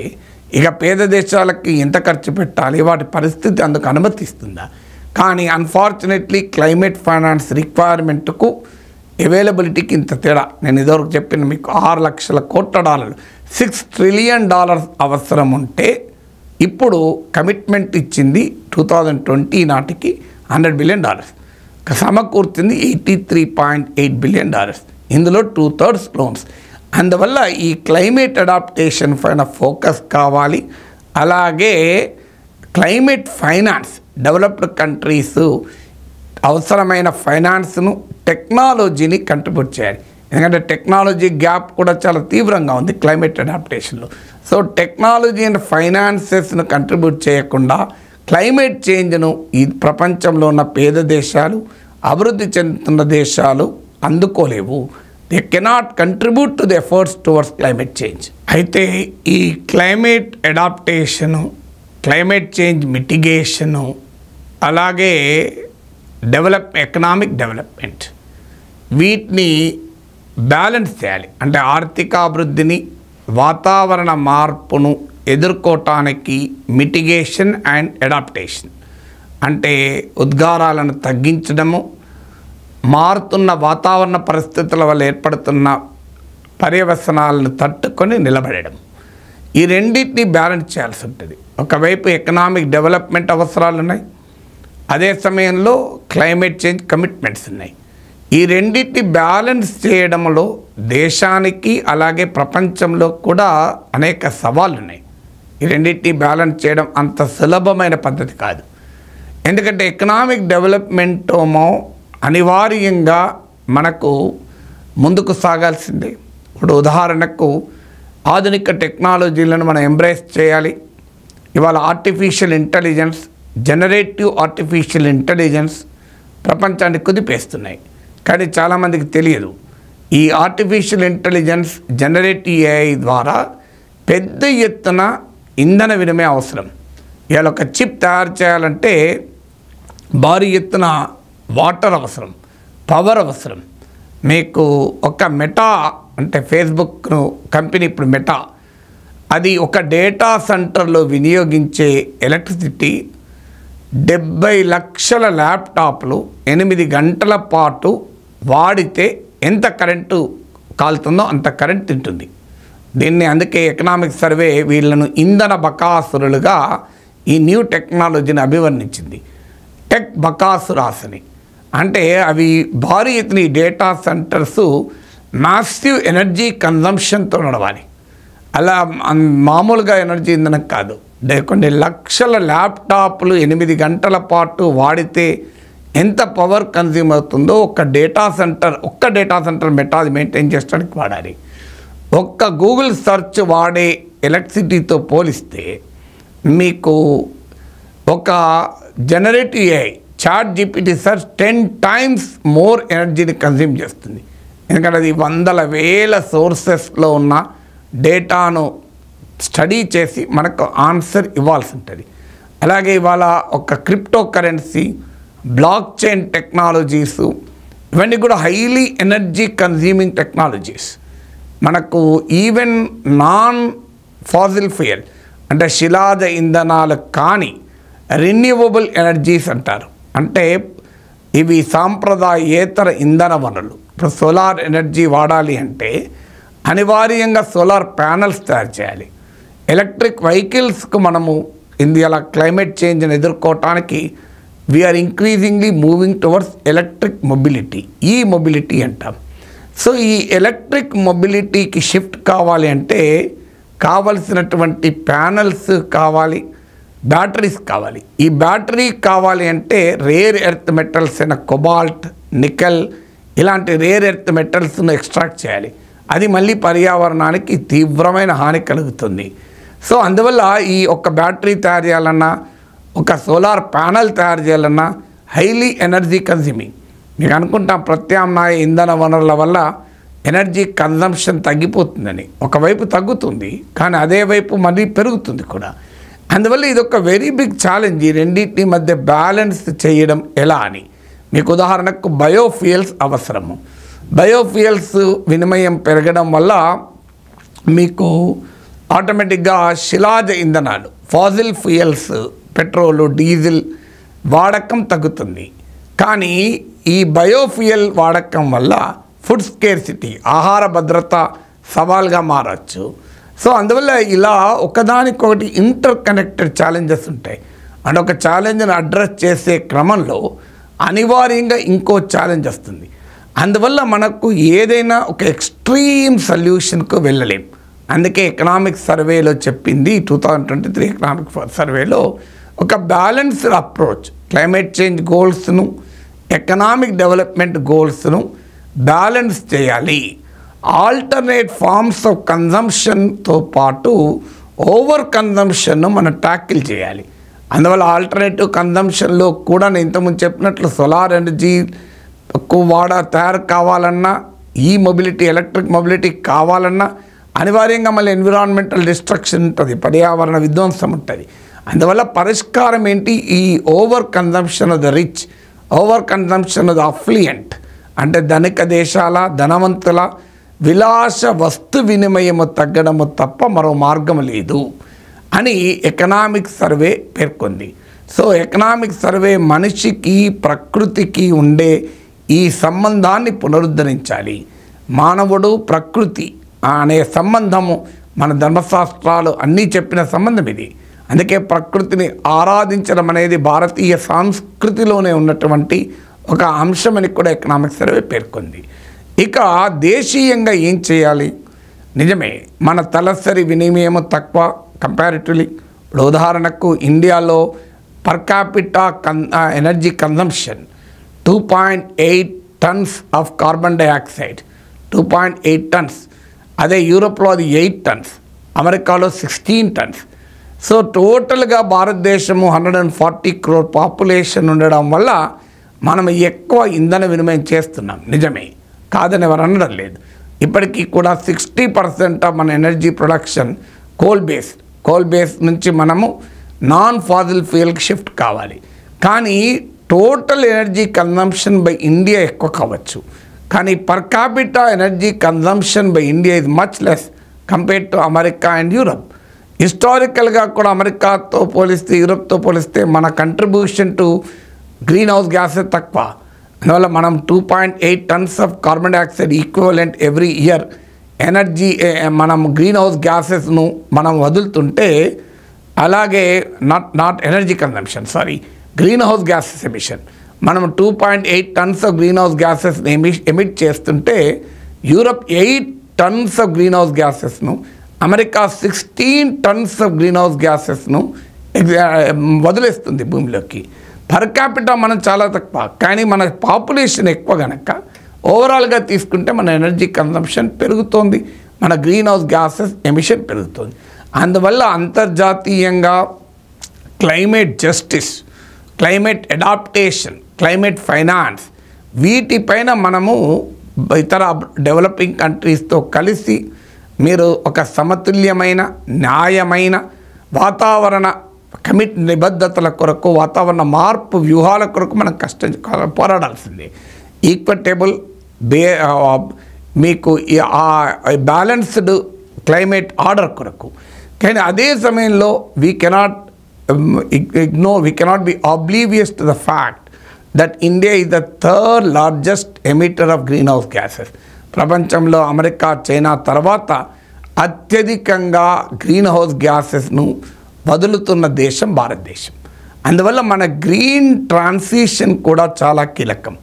ఇక పేద దేశాలకి ఎంత ఖర్చు పెట్టాలి, వాటి పరిస్థితి అందుకు అనుమతిస్తుందా? కానీ అన్ఫార్చునేట్లీ క్లైమేట్ ఫైనాన్స్ రిక్వైర్మెంట్కు అవైలబిలిటీకి ఇంత తేడా. నేను ఇదివరకు చెప్పిన మీకు ఆరు లక్షల కోట్ల డాలర్లు సిక్స్ ట్రిలియన్ డాలర్స్ అవసరం ఉంటే ఇప్పుడు కమిట్మెంట్ ఇచ్చింది టూ థౌజండ్ ట్వంటీ నాటికి హండ్రెడ్ బిలియన్ డాలర్స్ సమకూర్చింది eighty three point eight billion dollars ఇందులో టూ థర్డ్స్ లోన్స్. అందువల్ల ఈ క్లైమేట్ అడాప్టేషన్ పైన ఫోకస్ కావాలి. అలాగే క్లైమేట్ ఫైనాన్స్ డెవలప్డ్ కంట్రీస్ అవసరమైన ఫైనాన్స్ను టెక్నాలజీని కంట్రిబ్యూట్ చేయాలి. ఎందుకంటే టెక్నాలజీ గ్యాప్ కూడా చాలా తీవ్రంగా ఉంది క్లైమేట్ అడాప్టేషన్లో. సో టెక్నాలజీ అండ్ ఫైనాన్సెస్ను కంట్రిబ్యూట్ చేయకుండా క్లైమేట్ చేంజ్ను ఈ ప్రపంచంలో ఉన్న పేద దేశాలు, అభివృద్ధి చెందుతున్న దేశాలు అందుకోలేవు. They cannot contribute to the efforts towards climate change. అయితే ఈ climate adaptation, climate change mitigation, అలాగే డెవలప్ ఎకనామిక్ డెవలప్మెంట్, వీటిని బ్యాలెన్స్ చేయాలి. అంటే ఆర్థికాభివృద్ధిని, వాతావరణ మార్పును ఎదుర్కోవటానికి మిటిగేషన్ అండ్ అడాప్టేషన్ అంటే ఉద్గారాలను తగ్గించడము, మారుతున్న వాతావరణ పరిస్థితుల వల్ల ఏర్పడుతున్న పర్యవసనాలను తట్టుకొని నిలబడడం, ఈ రెండింటినీ బ్యాలెన్స్ చేయాల్సి ఉంటుంది. ఒకవైపు ఎకనామిక్ డెవలప్మెంట్ అవసరాలు ఉన్నాయి, అదే సమయంలో క్లైమేట్ చేంజ్ కమిట్మెంట్స్ ఉన్నాయి. ఈ రెండింటిని బ్యాలెన్స్ చేయడంలో దేశానికి అలాగే ప్రపంచంలో కూడా అనేక సవాళ్ళు ఉన్నాయి. ఈ రెండింటిని బ్యాలెన్స్ చేయడం అంత సులభమైన పద్ధతి కాదు. ఎందుకంటే ఎకనామిక్ డెవలప్మెంట్ ఏమో అనివార్యంగా మనకు ముందుకు సాగాల్సిందే. ఇప్పుడు ఉదాహరణకు ఆధునిక టెక్నాలజీలను మనం ఎంబ్రేస్ చేయాలి. ఇవాళ artificial intelligence, generative artificial intelligence ప్రపంచాన్ని కుదిపేస్తున్నాయి. కానీ చాలామందికి తెలియదు, ఈ ఆర్టిఫిషియల్ ఇంటెలిజెన్స్, జనరేటివ్ ఏఐ ద్వారా పెద్ద ఎత్తున ఇంధన వినిమే అవసరం. ఇవాళ ఒక చిప్ తయారు చేయాలంటే భారీ ఎత్తున వాటర్ అవసరం, పవర్ అవసరం. మీకు ఒక మెటా అంటే ఫేస్బుక్ను కంపెనీ, ఇప్పుడు మెటా, అది ఒక డేటా సెంటర్లో వినియోగించే ఎలక్ట్రిసిటీ డెబ్బై లక్షల ల్యాప్టాప్లు ఎనిమిది గంటల పాటు వాడితే ఎంత కరెంటు కాలుతుందో అంత కరెంట్ తింటుంది. దీన్ని అందుకే ఎకనామిక్ సర్వే వీళ్ళను ఇంధన బకాసురులుగా ఈ న్యూ టెక్నాలజీని అభివర్ణించింది, టెక్ బకాసురాసని. అంటే అవి భారీ ఎత్తున ఈ డేటా సెంటర్సు మ్యాసివ్ ఎనర్జీ కన్జంప్షన్తో నడవాలి. అలా మామూలుగా ఎనర్జీ ఇంధనం కాదు, కొన్ని లక్షల ల్యాప్టాప్లు ఎనిమిది గంటల పాటు వాడితే ఎంత పవర్ కన్జ్యూమ్ అవుతుందో ఒక డేటా సెంటర్, ఒక్క డేటా సెంటర్ మెటాది మెయింటైన్ చేయడానికి వాడాలి. ఒక్క గూగుల్ సెర్చ్ వాడే ఎలక్ట్రిసిటీతో పోలిస్తే మీకు ఒక generative AI చాట్ జీపీటీ search ten times more ఎనర్జీని కన్జ్యూమ్ చేస్తుంది. ఎందుకంటే అది వందల వేల సోర్సెస్లో ఉన్న డేటాను స్టడీ చేసి మనకు ఆన్సర్ ఇవ్వాల్సి ఉంటుంది. అలాగే ఇవాళ ఒక cryptocurrency, blockchain technologies, ఇవన్నీ కూడా హైలీ ఎనర్జీ కన్జ్యూమింగ్ టెక్నాలజీస్. మనకు ఈవెన్ నాన్ ఫాజిల్ ఫ్యూయల్ అంటే శిలాజ ఇంధనాలు కానీ రిన్యూవబుల్ ఎనర్జీస్ అంటారు. అంటే ఇవి సాంప్రదాయేతర ఇంధన వనరులు. ఇప్పుడు సోలార్ ఎనర్జీ వాడాలి అంటే అనివార్యంగా సోలార్ ప్యానల్స్ తయారు చేయాలి. ఎలక్ట్రిక్ వెహికల్స్కు మనము ఇండియాలో క్లైమేట్ చేంజ్ని ఎదుర్కోవటానికి we are increasingly moving towards electric mobility, e mobility అంటాం. సో ఈ ఎలక్ట్రిక్ మొబిలిటీకి షిఫ్ట్ కావాలి అంటే కావలసినటువంటి ప్యానల్స్ కావాలి, బ్యాటరీస్ కావాలి. ఈ బ్యాటరీ కావాలి అంటే రేర్ ఎర్త్ మెటల్స్ అయిన కొబాల్ట్, నికెల్ ఇలాంటి రేర్ ఎర్త్ మెటల్స్ను ఎక్స్ట్రాక్ట్ చేయాలి. అది మళ్ళీ పర్యావరణానికి తీవ్రమైన హాని కలుగుతుంది. సో అందువల్ల ఈ ఒక బ్యాటరీ తయారు చేయాలన్నా, ఒక సోలార్ ప్యానెల్ తయారు చేయాలన్నా హైలీ ఎనర్జీ కన్స్యూమింగ్. మీకు అనుకుంటాం ప్రత్యామ్నాయ ఇంధన వనరుల వల్ల ఎనర్జీ కన్జంప్షన్ తగ్గిపోతుందని. ఒకవైపు తగ్గుతుంది, కానీ అదే వైపు మళ్ళీ పెరుగుతుంది కూడా. అందువల్ల ఇది ఒక వెరీ బిగ్ ఛాలెంజ్, ఈ రెండింటి మధ్య బ్యాలెన్స్ చేయడం ఎలా అని. మీకు ఉదాహరణకు బయోఫ్యూయల్స్ అవసరము. బయోఫ్యూయల్స్ వినిమయం పెరగడం వల్ల మీకు ఆటోమేటిక్గా శిలాజ ఇంధనాలు, ఫాజిల్ ఫ్యూయల్స్, పెట్రోలు, డీజిల్ వాడకం తగ్గుతుంది. కానీ ఈ బయోఫ్యూయల్ వాడకం వల్ల ఫుడ్ స్కేర్సిటీ, ఆహార భద్రత సవాల్గా మారచ్చు. సో అందువల్ల ఇలా ఒకదానికొకటి ఇంటర్ కనెక్టెడ్ ఛాలెంజెస్ ఉంటాయి. అండ్ ఒక ఛాలెంజ్ని అడ్రస్ చేసే క్రమంలో అనివార్యంగా ఇంకో ఛాలెంజ్ వస్తుంది. అందువల్ల మనకు ఏదైనా ఒక ఎక్స్ట్రీమ్ సొల్యూషన్కు వెళ్ళలేం. అందుకే ఎకనామిక్ సర్వేలో చెప్పింది, two thousand twenty three economic సర్వేలో ఒక బ్యాలెన్స్డ్ అప్రోచ్, క్లైమేట్ చేంజ్ గోల్స్ను ఎకనామిక్ డెవలప్మెంట్ గోల్స్ను బ్యాలెన్స్ చేయాలి. ఆల్టర్నేట్ ఫార్మ్స్ ఆఫ్ కన్జంప్షన్తో పాటు ఓవర్ కన్జంప్షన్ను మనం ట్యాకిల్ చేయాలి. అందువల్ల ఆల్టర్నేటివ్ కన్జంప్షన్లో కూడా నేను ఇంతకుముందు చెప్పినట్లు సోలార్ ఎనర్జీ ఎక్కువ వాడ తయారు కావాలన్నా, ఈ మొబిలిటీ, ఎలక్ట్రిక్ మొబిలిటీ కావాలన్నా అనివార్యంగా మళ్ళీ ఎన్విరాన్మెంటల్ డిస్ట్రక్షన్ ఉంటుంది, పర్యావరణ విధ్వంసం ఉంటుంది. అందువల్ల పరిష్కారం ఏంటి? ఈ over consumption of the rich, over consumption of the affluent అంటే ధనిక దేశాల, ధనవంతుల విలాస వస్తు వినిమయము తగ్గడము తప్ప మరో మార్గం లేదు అని ఎకనామిక్ సర్వే పేర్కొంది. సో ఎకనామిక్ సర్వే మనిషికి ప్రకృతికి ఉండే ఈ సంబంధాన్ని పునరుద్ధరించాలి. మానవుడు ప్రకృతి అనే సంబంధము మన ధర్మశాస్త్రాలు అన్నీ చెప్పిన సంబంధం ఇది. అందుకే ప్రకృతిని ఆరాధించడం అనేది భారతీయ సంస్కృతిలోనే ఉన్నటువంటి ఒక అంశం అని కూడా ఎకనామిక్ సర్వే పేర్కొంది. ఇక దేశీయంగా ఏం చేయాలి? నిజమే, మన తలసరి వినిమయం తక్కువ కంపారిటివ్లీ. ఇప్పుడు ఉదాహరణకు ఇండియాలో పర్ క్యాపిటా కన్ energy consumption two point eight tonnes of carbon dioxide, two point eight tonnes. అదే యూరోప్లో అది ఎయిట్ టన్స్, అమెరికాలో సిక్స్టీన్ టన్స్. సో టోటల్గా భారతదేశము hundred and forty crore population ఉండడం వల్ల మనం ఎక్కువ ఇంధన వినిమయం చేస్తున్నాం. నిజమే, కాదని ఎవరు అనడం లేదు. ఇప్పటికీ కూడా సిక్స్టీ పర్సెంట్ ఆఫ్ మన energy production coal based coal base నుంచి మనము నాన్ ఫాజిల్ ఫ్యూయల్కి షిఫ్ట్ కావాలి. కానీ total energy consumption by India ఎక్కువ కావచ్చు, కానీ per capita energy consumption by India is much less compared to America and Europe. హిస్టారికల్గా కూడా అమెరికాతో పోలిస్తే, యూరప్తో పోలిస్తే మన contribution to greenhouse gases తక్కువ. అందువల్ల మనం two point eight tonnes of carbon dioxide equivalent every year energy మనం గ్రీన్ హౌస్ గ్యాసెస్ను మనం వదులుతుంటే, అలాగే not not energy consumption sorry greenhouse gases emission మనం two point eight tonnes of greenhouse గ్యాసెస్ని ఎమి ఎమిట్ చేస్తుంటే, Europe eight tonnes of greenhouse గ్యాసెస్ను, America sixteen tonnes of greenhouse గ్యాసెస్ను వదిలేస్తుంది భూమిలోకి. పర్ క్యాపిటా మనం చాలా తక్కువ, కానీ మన పాపులేషన్ ఎక్కువ కనుక ఓవరాల్గా తీసుకుంటే మన ఎనర్జీ కన్జంప్షన్ పెరుగుతోంది, మన గ్రీన్ హౌస్ గ్యాసెస్ ఎమిషన్ పెరుగుతుంది. అందువల్ల అంతర్జాతీయంగా climate justice, climate adaptation, climate finance, వీటిపైన మనము ఇతర డెవలపింగ్ కంట్రీస్తో కలిసి మీరు ఒక సమతుల్యమైన న్యాయమైన వాతావరణ కమిట్ నిబద్ధతల కొరకు, వాతావరణ మార్పు వ్యూహాల కొరకు మనం కష్టం పోరాడాల్సిందే. ఈక్విటబుల్ బే మీకు ఆ బ్యాలెన్స్డ్ క్లైమేట్ ఆర్డర్ కొరకు. కానీ అదే సమయంలో we cannot ignore, we cannot be oblivious to the fact that India is the third largest emitter of greenhouse gases. ప్రపంచంలో అమెరికా, చైనా తర్వాత అత్యధికంగా గ్రీన్ హౌస్ గ్యాసెస్ను వదులుతున్న దేశం భారతదేశం. అందువల్ల మన గ్రీన్ ట్రాన్సిషన్ కూడా చాలా కీలకం.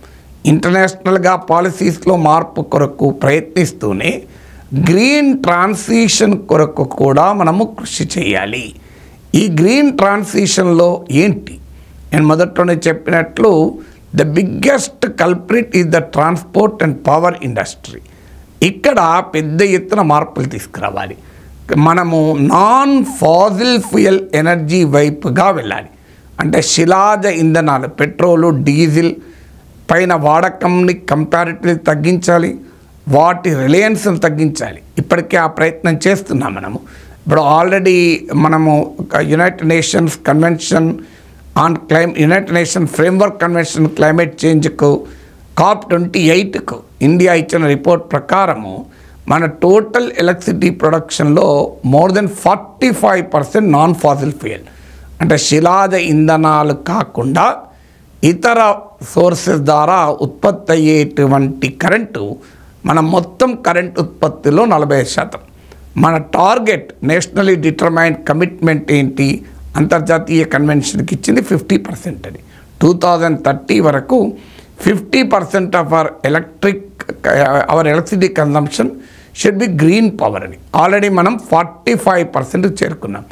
ఇంటర్నేషనల్గా పాలసీస్లో మార్పు కొరకు ప్రయత్నిస్తూనే గ్రీన్ ట్రాన్సిషన్ కొరకు కూడా మనము కృషి చేయాలి. ఈ గ్రీన్ ట్రాన్సిషన్లో ఏంటి? నేను మొదట్లోనే చెప్పినట్లు the biggest culprit is the transport and power industry. ఇక్కడ పెద్ద ఎత్తున మార్పులు తీసుకురావాలి. మనము నాన్ ఫాజిల్ ఫ్యూయల్ ఎనర్జీ వైపుగా వెళ్ళాలి. అంటే శిలాజ ఇంధనాలు, పెట్రోలు, డీజిల్ పైన వాడకంని కంపారిటివ్లీ తగ్గించాలి, వాటి రిలయన్స్ని తగ్గించాలి. ఇప్పటికే ఆ ప్రయత్నం చేస్తున్నాం మనము. ఇప్పుడు ఆల్రెడీ మనము యునైటెడ్ నేషన్స్ కన్వెన్షన్ ఆన్ క్లైమ్ United nation framework convention climate చేంజ్కు కాప్ ట్వంటీ ఎయిట్కు ఇండియా ఇచ్చిన రిపోర్ట్ ప్రకారము మన టోటల్ ఎలక్ట్రిసిటీ ప్రొడక్షన్లో more than forty five percent non fossil fuel, అంటే శిలాజ ఇంధనాలు కాకుండా ఇతర సోర్సెస్ ద్వారా ఉత్పత్తి అయ్యేటువంటి కరెంటు, మన మొత్తం కరెంట్ ఉత్పత్తిలో నలభై శాతం. మన టార్గెట్ నేషనలీ డిటర్మైన్డ్ కమిట్మెంట్ ఏంటి? అంతర్జాతీయ కన్వెన్షన్కి ఇచ్చింది ఫిఫ్టీ పర్సెంట్ అని. టూ థౌజండ్ థర్టీ వరకు fifty percent of our electric our electricity consumption should be green power అని. ఆల్రెడీ మనం ఫార్టీ ఫైవ్ పర్సెంట్ చేరుకున్నాం.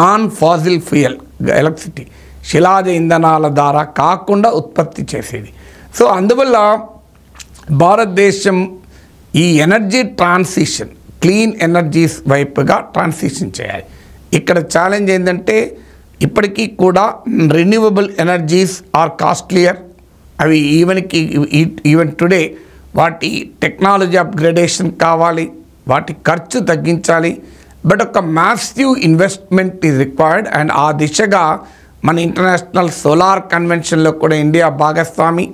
నాన్ ఫాజిల్ ఫ్యూయల్ ఎలక్ట్రిసిటీ, శిలాజ ఇంధనాల ద్వారా కాకుండా ఉత్పత్తి చేసేది. సో అందువల్ల భారతదేశం ఈ ఎనర్జీ ట్రాన్సిషన్, క్లీన్ ఎనర్జీస్ వైపుగా ట్రాన్సిషన్ చేయాలి. ఇక్కడ ఛాలెంజ్ ఏంటంటే ఇప్పటికీ కూడా రెన్యూవబుల్ ఎనర్జీస్ ఆర్ కాస్ట్లియర్. అవి ఈవెన్కి ఈవెన్ టుడే వాటి టెక్నాలజీ అప్గ్రేడేషన్ కావాలి, వాటి ఖర్చు తగ్గించాలి. బట్ ఒక massive investment is required. And ఆ దిశగా మన ఇంటర్నేషనల్ సోలార్ కన్వెన్షన్లో కూడా ఇండియా భాగస్వామి.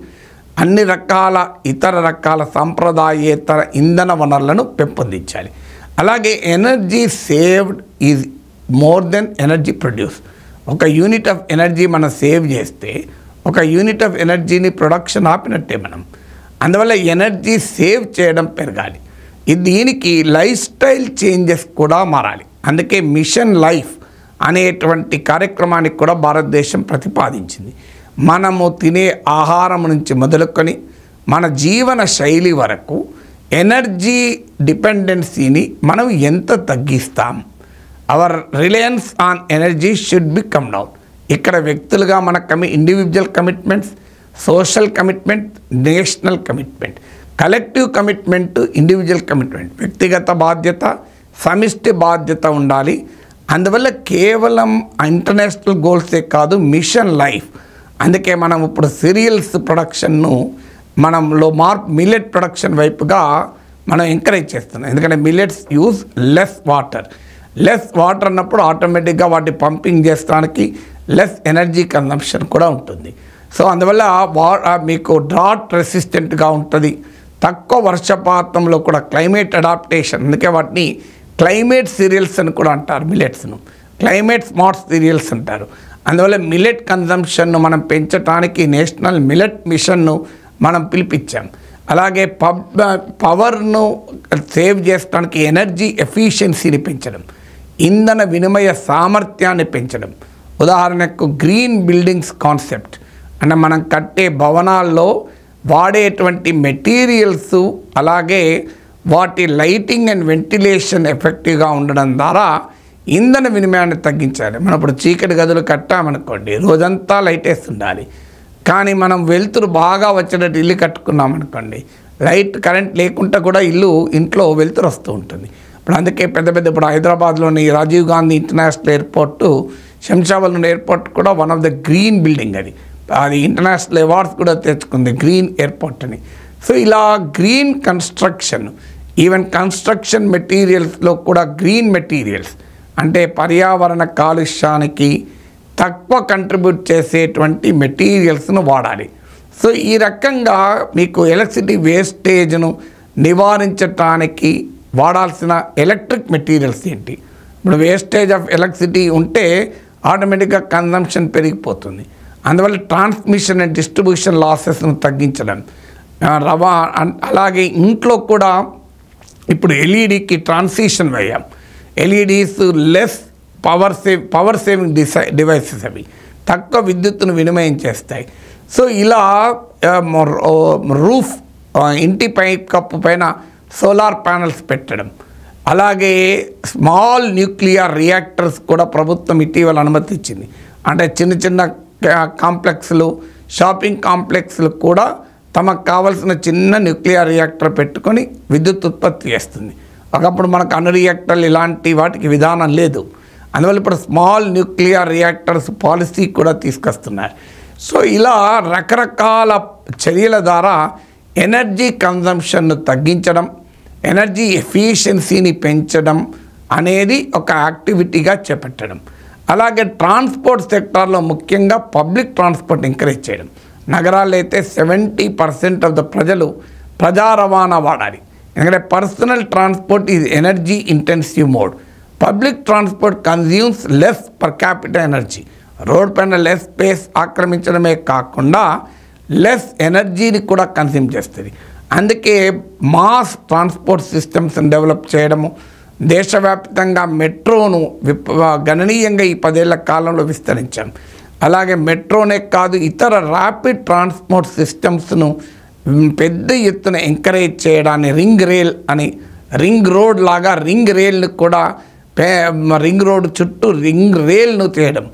అన్ని రకాల ఇతర రకాల సాంప్రదాయేతర ఇంధన వనరులను పెంపొందించాలి. అలాగే energy saved is more than energy produce. ఒక యూనిట్ ఆఫ్ ఎనర్జీ మనం సేవ్ చేస్తే ఒక యూనిట్ ఆఫ్ ఎనర్జీని ప్రొడక్షన్ ఆపినట్టే మనం. అందువల్ల ఎనర్జీ సేవ్ చేయడం పెరగాలి. దీనికి లైఫ్ స్టైల్ చేంజెస్ కూడా మారాలి. అందుకే మిషన్ లైఫ్ అనేటువంటి కార్యక్రమానికి కూడా భారతదేశం ప్రతిపాదించింది. మనము తినే ఆహారం నుంచి మొదలుకొని మన జీవన శైలి వరకు ఎనర్జీ డిపెండెన్సీని మనం ఎంత తగ్గిస్తాం. Our reliance on energy should B come down. ఇక్కడ వ్యక్తులుగా మన కమి individual commitments, social commitment, national commitment, collective commitment, individual commitment, వ్యక్తిగత బాధ్యత, సమిష్టి బాధ్యత ఉండాలి. అందువల్ల కేవలం ఇంటర్నేషనల్ గోల్సే కాదు, మిషన్ లైఫ్. అందుకే మనం ఇప్పుడు సీరియల్స్ ప్రొడక్షన్ను మనంలో మార్పు మిల్లెట్ ప్రొడక్షన్ వైపుగా మనం ఎంకరేజ్ చేస్తున్నాం. ఎందుకంటే millets use less water. Less water అన్నప్పుడు ఆటోమేటిక్గా వాటి పంపింగ్ చేస్తానికి లెస్ ఎనర్జీ కన్సంప్షన్ కూడా ఉంటుంది. సో అందువల్ల వా మీకు డ్రాట్ రెసిస్టెంట్గా ఉంటుంది. తక్కువ వర్షపాతంలో కూడా క్లైమేట్ అడాప్టేషన్, అందుకే వాటిని క్లైమేట్ సీరియల్స్ అని కూడా అంటారు. మిల్లెట్స్ను క్లైమేట్ స్మార్ట్ సీరియల్స్ అంటారు. అందువల్ల మిల్లెట్ కన్సంప్షన్ను మనం పెంచడానికి నేషనల్ మిల్లెట్ మిషన్ను మనం పిలిపించాం. అలాగే పబ్ పవర్ను సేవ్ చేయడానికి ఎనర్జీ ఎఫిషియన్సీని పెంచడం, ఇంధన వినిమయ సామర్థ్యాన్ని పెంచడం. ఉదాహరణకు గ్రీన్ బిల్డింగ్స్ కాన్సెప్ట్ అంటే మనం కట్టే భవనాల్లో వాడేటువంటి మెటీరియల్స్, అలాగే వాటి లైటింగ్ అండ్ వెంటిలేషన్ ఎఫెక్టివ్గా ఉండడం ద్వారా ఇంధన వినిమయాన్ని తగ్గించాలి. మనం ఇప్పుడు చీకటి గదులు కట్టామనుకోండి, రోజంతా లైట్ వేసి ఉండాలి. కానీ మనం వెలుతురు బాగా వచ్చేటట్టు ఇల్లు కట్టుకున్నామనుకోండి, లైట్ కరెంట్ లేకుండా కూడా ఇల్లు ఇంట్లో వెలుతురు వస్తూ ఉంటుంది. ఇప్పుడు అందుకే పెద్ద పెద్ద ఇప్పుడు హైదరాబాద్లోని రాజీవ్ గాంధీ ఇంటర్నేషనల్ ఎయిర్పోర్టు, శంషాబాద్లోని ఎయిర్పోర్ట్ కూడా one of the green building. అది అది ఇంటర్నేషనల్ అవార్డ్స్ కూడా తెచ్చుకుంది గ్రీన్ ఎయిర్పోర్ట్ అని. సో ఇలా గ్రీన్ కన్స్ట్రక్షన్, ఈవెన్ కన్స్ట్రక్షన్ మెటీరియల్స్లో కూడా గ్రీన్ మెటీరియల్స్ అంటే పర్యావరణ కాలుష్యానికి తక్కువ కంట్రిబ్యూట్ చేసేటువంటి మెటీరియల్స్ను వాడాలి. సో ఈ రకంగా మీకు ఎలక్ట్రిసిటీ వేస్టేజ్ను నివారించటానికి వాడాల్సిన ఎలక్ట్రిక్ మెటీరియల్స్ ఏంటి. ఇప్పుడు వేస్టేజ్ ఆఫ్ ఎలక్ట్రిసిటీ ఉంటే ఆటోమేటిక్గా కన్జంప్షన్ పెరిగిపోతుంది. అందువల్ల ట్రాన్స్మిషన్ అండ్ డిస్ట్రిబ్యూషన్ లాసెస్ను తగ్గించడం, రవా అలాగే ఇంట్లో కూడా ఇప్పుడు ఎల్ఈడికి ట్రాన్సిషన్ అయ్యాం. LEDs less power save power saving డిసై డివైసెస్ అవి తక్కువ విద్యుత్తును వినిమయం చేస్తాయి. సో ఇలా రూఫ్ ఇంటి పై కప్పు పైన సోలార్ ప్యానల్స్ పెట్టడం, అలాగే స్మాల్ న్యూక్లియర్ రియాక్టర్స్ కూడా ప్రభుత్వం ఇటీవల అనుమతించింది. అంటే చిన్న చిన్న కాంప్లెక్స్లు, షాపింగ్ కాంప్లెక్స్లు కూడా తమకు కావలసిన చిన్న న్యూక్లియర్ రియాక్టర్ పెట్టుకొని విద్యుత్ ఉత్పత్తి చేస్తుంది. ఒకప్పుడు మనకు అణు రియాక్టర్లు ఇలాంటి వాటికి విధానం లేదు. అందువల్ల ఇప్పుడు స్మాల్ న్యూక్లియర్ రియాక్టర్స్ పాలసీ కూడా తీసుకొస్తున్నారు. సో ఇలా రకరకాల చర్యల ద్వారా ఎనర్జీ కన్జంప్షన్ను తగ్గించడం, ఎనర్జీ ఎఫిషియన్సీని పెంచడం అనేది ఒక యాక్టివిటీగా చేపట్టడం. అలాగే ట్రాన్స్పోర్ట్ సెక్టార్లో ముఖ్యంగా పబ్లిక్ ట్రాన్స్పోర్ట్ ఎంకరేజ్ చేయడం. నగరాల్లో అయితే సెవెంటీ పర్సెంట్ ఆఫ్ ద ప్రజలు ప్రజా రవాణా వాడాలి. ఎందుకంటే personal transport is energy intensive mode. Public transport consumes less per capital energy. Road పైన లెస్ స్పేస్ ఆక్రమించడమే కాకుండా లెస్ ఎనర్జీని కూడా కన్స్యూమ్ చేస్తుంది. అందుకే మాస్ ట్రాన్స్పోర్ట్ సిస్టమ్స్ని డెవలప్ చేయడము, దేశవ్యాప్తంగా మెట్రోను విప్ గణనీయంగా ఈ పదేళ్ల కాలంలో విస్తరించాం. అలాగే మెట్రోనే కాదు, ఇతర ర్యాపిడ్ ట్రాన్స్పోర్ట్ సిస్టమ్స్ను పెద్ద ఎత్తున ఎంకరేజ్ చేయడాన్ని రింగ్ రైల్ అని, రింగ్ రోడ్ లాగా రింగ్ రైల్ను కూడా పే రింగ్ రోడ్ చుట్టూ రింగ్ రైల్ను చేయడం,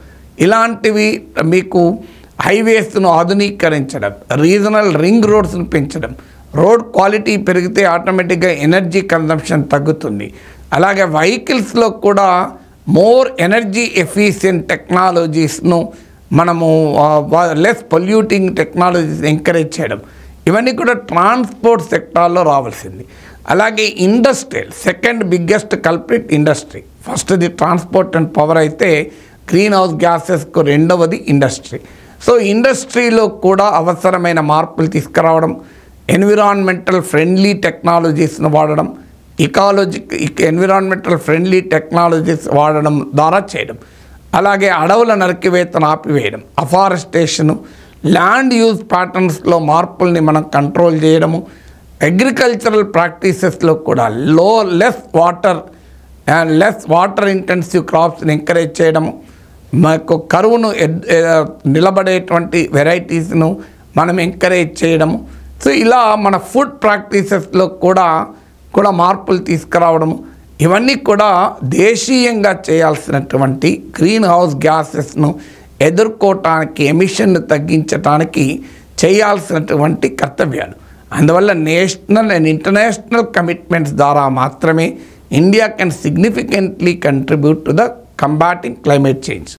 ఇలాంటివి మీకు హైవేస్ను ఆధునీకరించడం, రీజనల్ రింగ్ రోడ్స్ను పెంచడం. రోడ్ క్వాలిటీ పెరిగితే ఆటోమేటిక్గా ఎనర్జీ కన్సంప్షన్ తగ్గుతుంది. అలాగే వెహికల్స్లో కూడా మోర్ ఎనర్జీ ఎఫిషియెంట్ టెక్నాలజీస్ను మనము లెస్ పొల్యూటింగ్ టెక్నాలజీస్ని ఎంకరేజ్ చేయడం, ఇవన్నీ కూడా ట్రాన్స్పోర్ట్ సెక్టార్లో రావాల్సింది. అలాగే industrial second biggest culprit industry. ఫస్ట్ది ట్రాన్స్పోర్ట్ అండ్ పవర్ అయితే గ్రీన్ హౌస్ గ్యాసెస్కు రెండవది ఇండస్ట్రీ. సో ఇండస్ట్రీలో కూడా అవసరమైన మార్పులు తీసుకురావడం, ఎన్విరాన్మెంటల్ ఫ్రెండ్లీ టెక్నాలజీస్ను వాడడం, ఇకాలజీ ఎన్విరాన్మెంటల్ ఫ్రెండ్లీ టెక్నాలజీస్ వాడడం ద్వారా చేయడం. అలాగే అడవుల నరికివేతను ఆపివేయడం, అఫారెస్టేషను, ల్యాండ్ యూజ్ ప్యాటర్న్స్లో మార్పుల్ని మనం కంట్రోల్ చేయడము, అగ్రికల్చరల్ ప్రాక్టీసెస్లో కూడా low less water and less water intensive క్రాప్స్ని ఎంకరేజ్ చేయడం, మనకు కరువును నిలబడేటువంటి వెరైటీస్ను మనం ఎంకరేజ్ చేయడం, సో ఇలా మన ఫుడ్ ప్రాక్టీసెస్లో కూడా కూడా మార్పులు తీసుకురావడం, ఇవన్నీ కూడా దేశీయంగా చేయాల్సినటువంటి గ్రీన్ హౌస్ గ్యాసెస్ను ఎదుర్కోవటానికి, ఎమిషన్ను తగ్గించడానికి చేయాల్సినటువంటి కర్తవ్యాలు. అందువల్ల నేషనల్ అండ్ ఇంటర్నేషనల్ కమిట్మెంట్స్ ద్వారా మాత్రమే India can significantly contribute to the combating climate change.